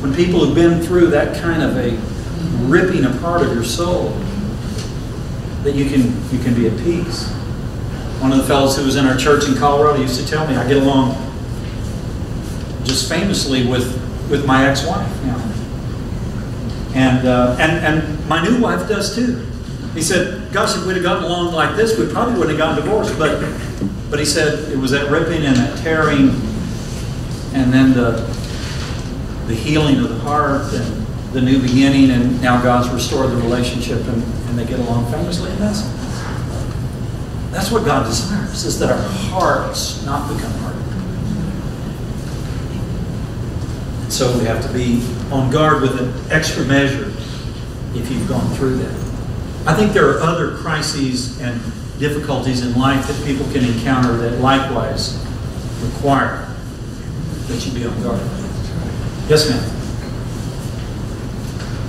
When people have been through that kind of a ripping apart of your soul, that you can, you can be at peace. One of the fellows who was in our church in Colorado used to tell me I get along just famously with, with my ex-wife now. And, uh, and, and my new wife does too. He said, gosh, if we'd have gotten along like this, we probably wouldn't have gotten divorced. But, but he said it was that ripping and that tearing and then the, the healing of the heart and the new beginning, and now God's restored the relationship and, and they get along famously. And that's, that's what God desires, is that our hearts not become hardened. And so we have to be on guard with an extra measure if you've gone through that. I think there are other crises and difficulties in life that people can encounter that likewise require that you be on guard. Yes, ma'am?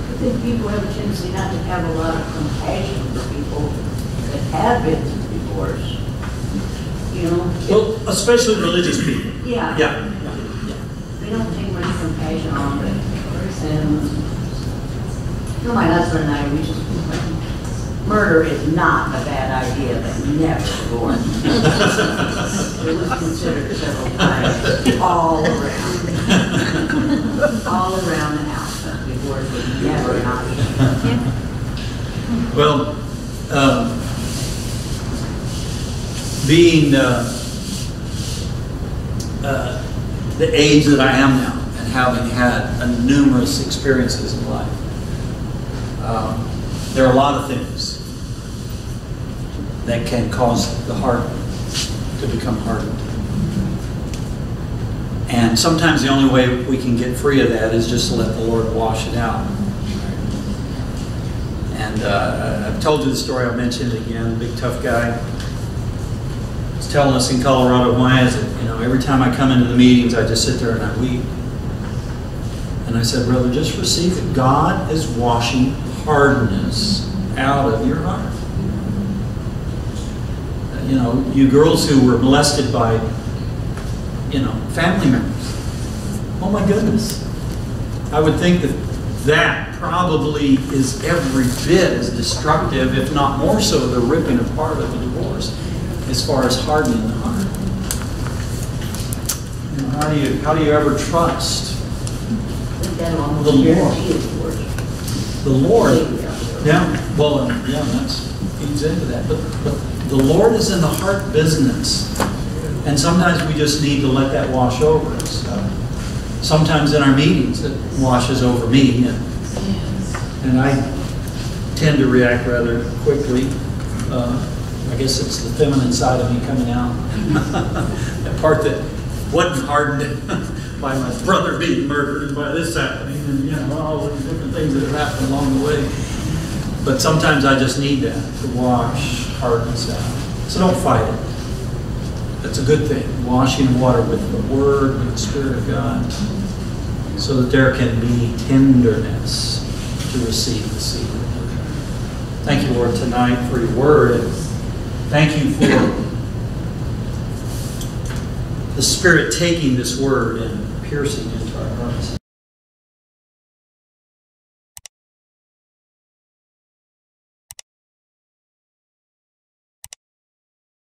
I think people have a tendency not to have a lot of compassion for people that have been through divorce. You know? Well, especially religious people. Yeah. Yeah. yeah. yeah. We don't take much compassion on it. And you know, my husband and I, we just... Murder is not a bad idea, but never born. It was considered several times, all around, all around the house. The word was never an option. Well, uh, being uh, uh, the age that I am now, and having had a numerous experiences in life, um, there are a lot of things that can cause the heart to become hardened. And sometimes the only way we can get free of that is just to let the Lord wash it out. And uh, I've told you the story, I'll mention it again. The big tough guy was telling us in Colorado, why is it, you know, every time I come into the meetings, I just sit there and I weep. And I said, brother, just receive it. God is washing hardness out of your heart. You know, you girls who were molested by, you know, family members. Oh my goodness. I would think that that probably is every bit as destructive, if not more so, the ripping apart of a divorce, as far as hardening the heart. You know, how do you, how do you ever trust the Lord? The Lord. Yeah, well, yeah, that's, he's into that. But, but the Lord is in the heart business, and sometimes we just need to let that wash over us. Sometimes in our meetings it washes over me, and, and I tend to react rather quickly. Uh, I guess it's the feminine side of me coming out. That part that wasn't hardened by my brother being murdered and by this happening, and you know, all the different things that have happened along the way. But sometimes I just need that to wash hardness out. So don't fight it. That's a good thing. Washing water with the Word, with the Spirit of God, so that there can be tenderness to receive the seed. Thank you, Lord, tonight for your Word. And thank you for the Spirit taking this Word and piercing into our hearts.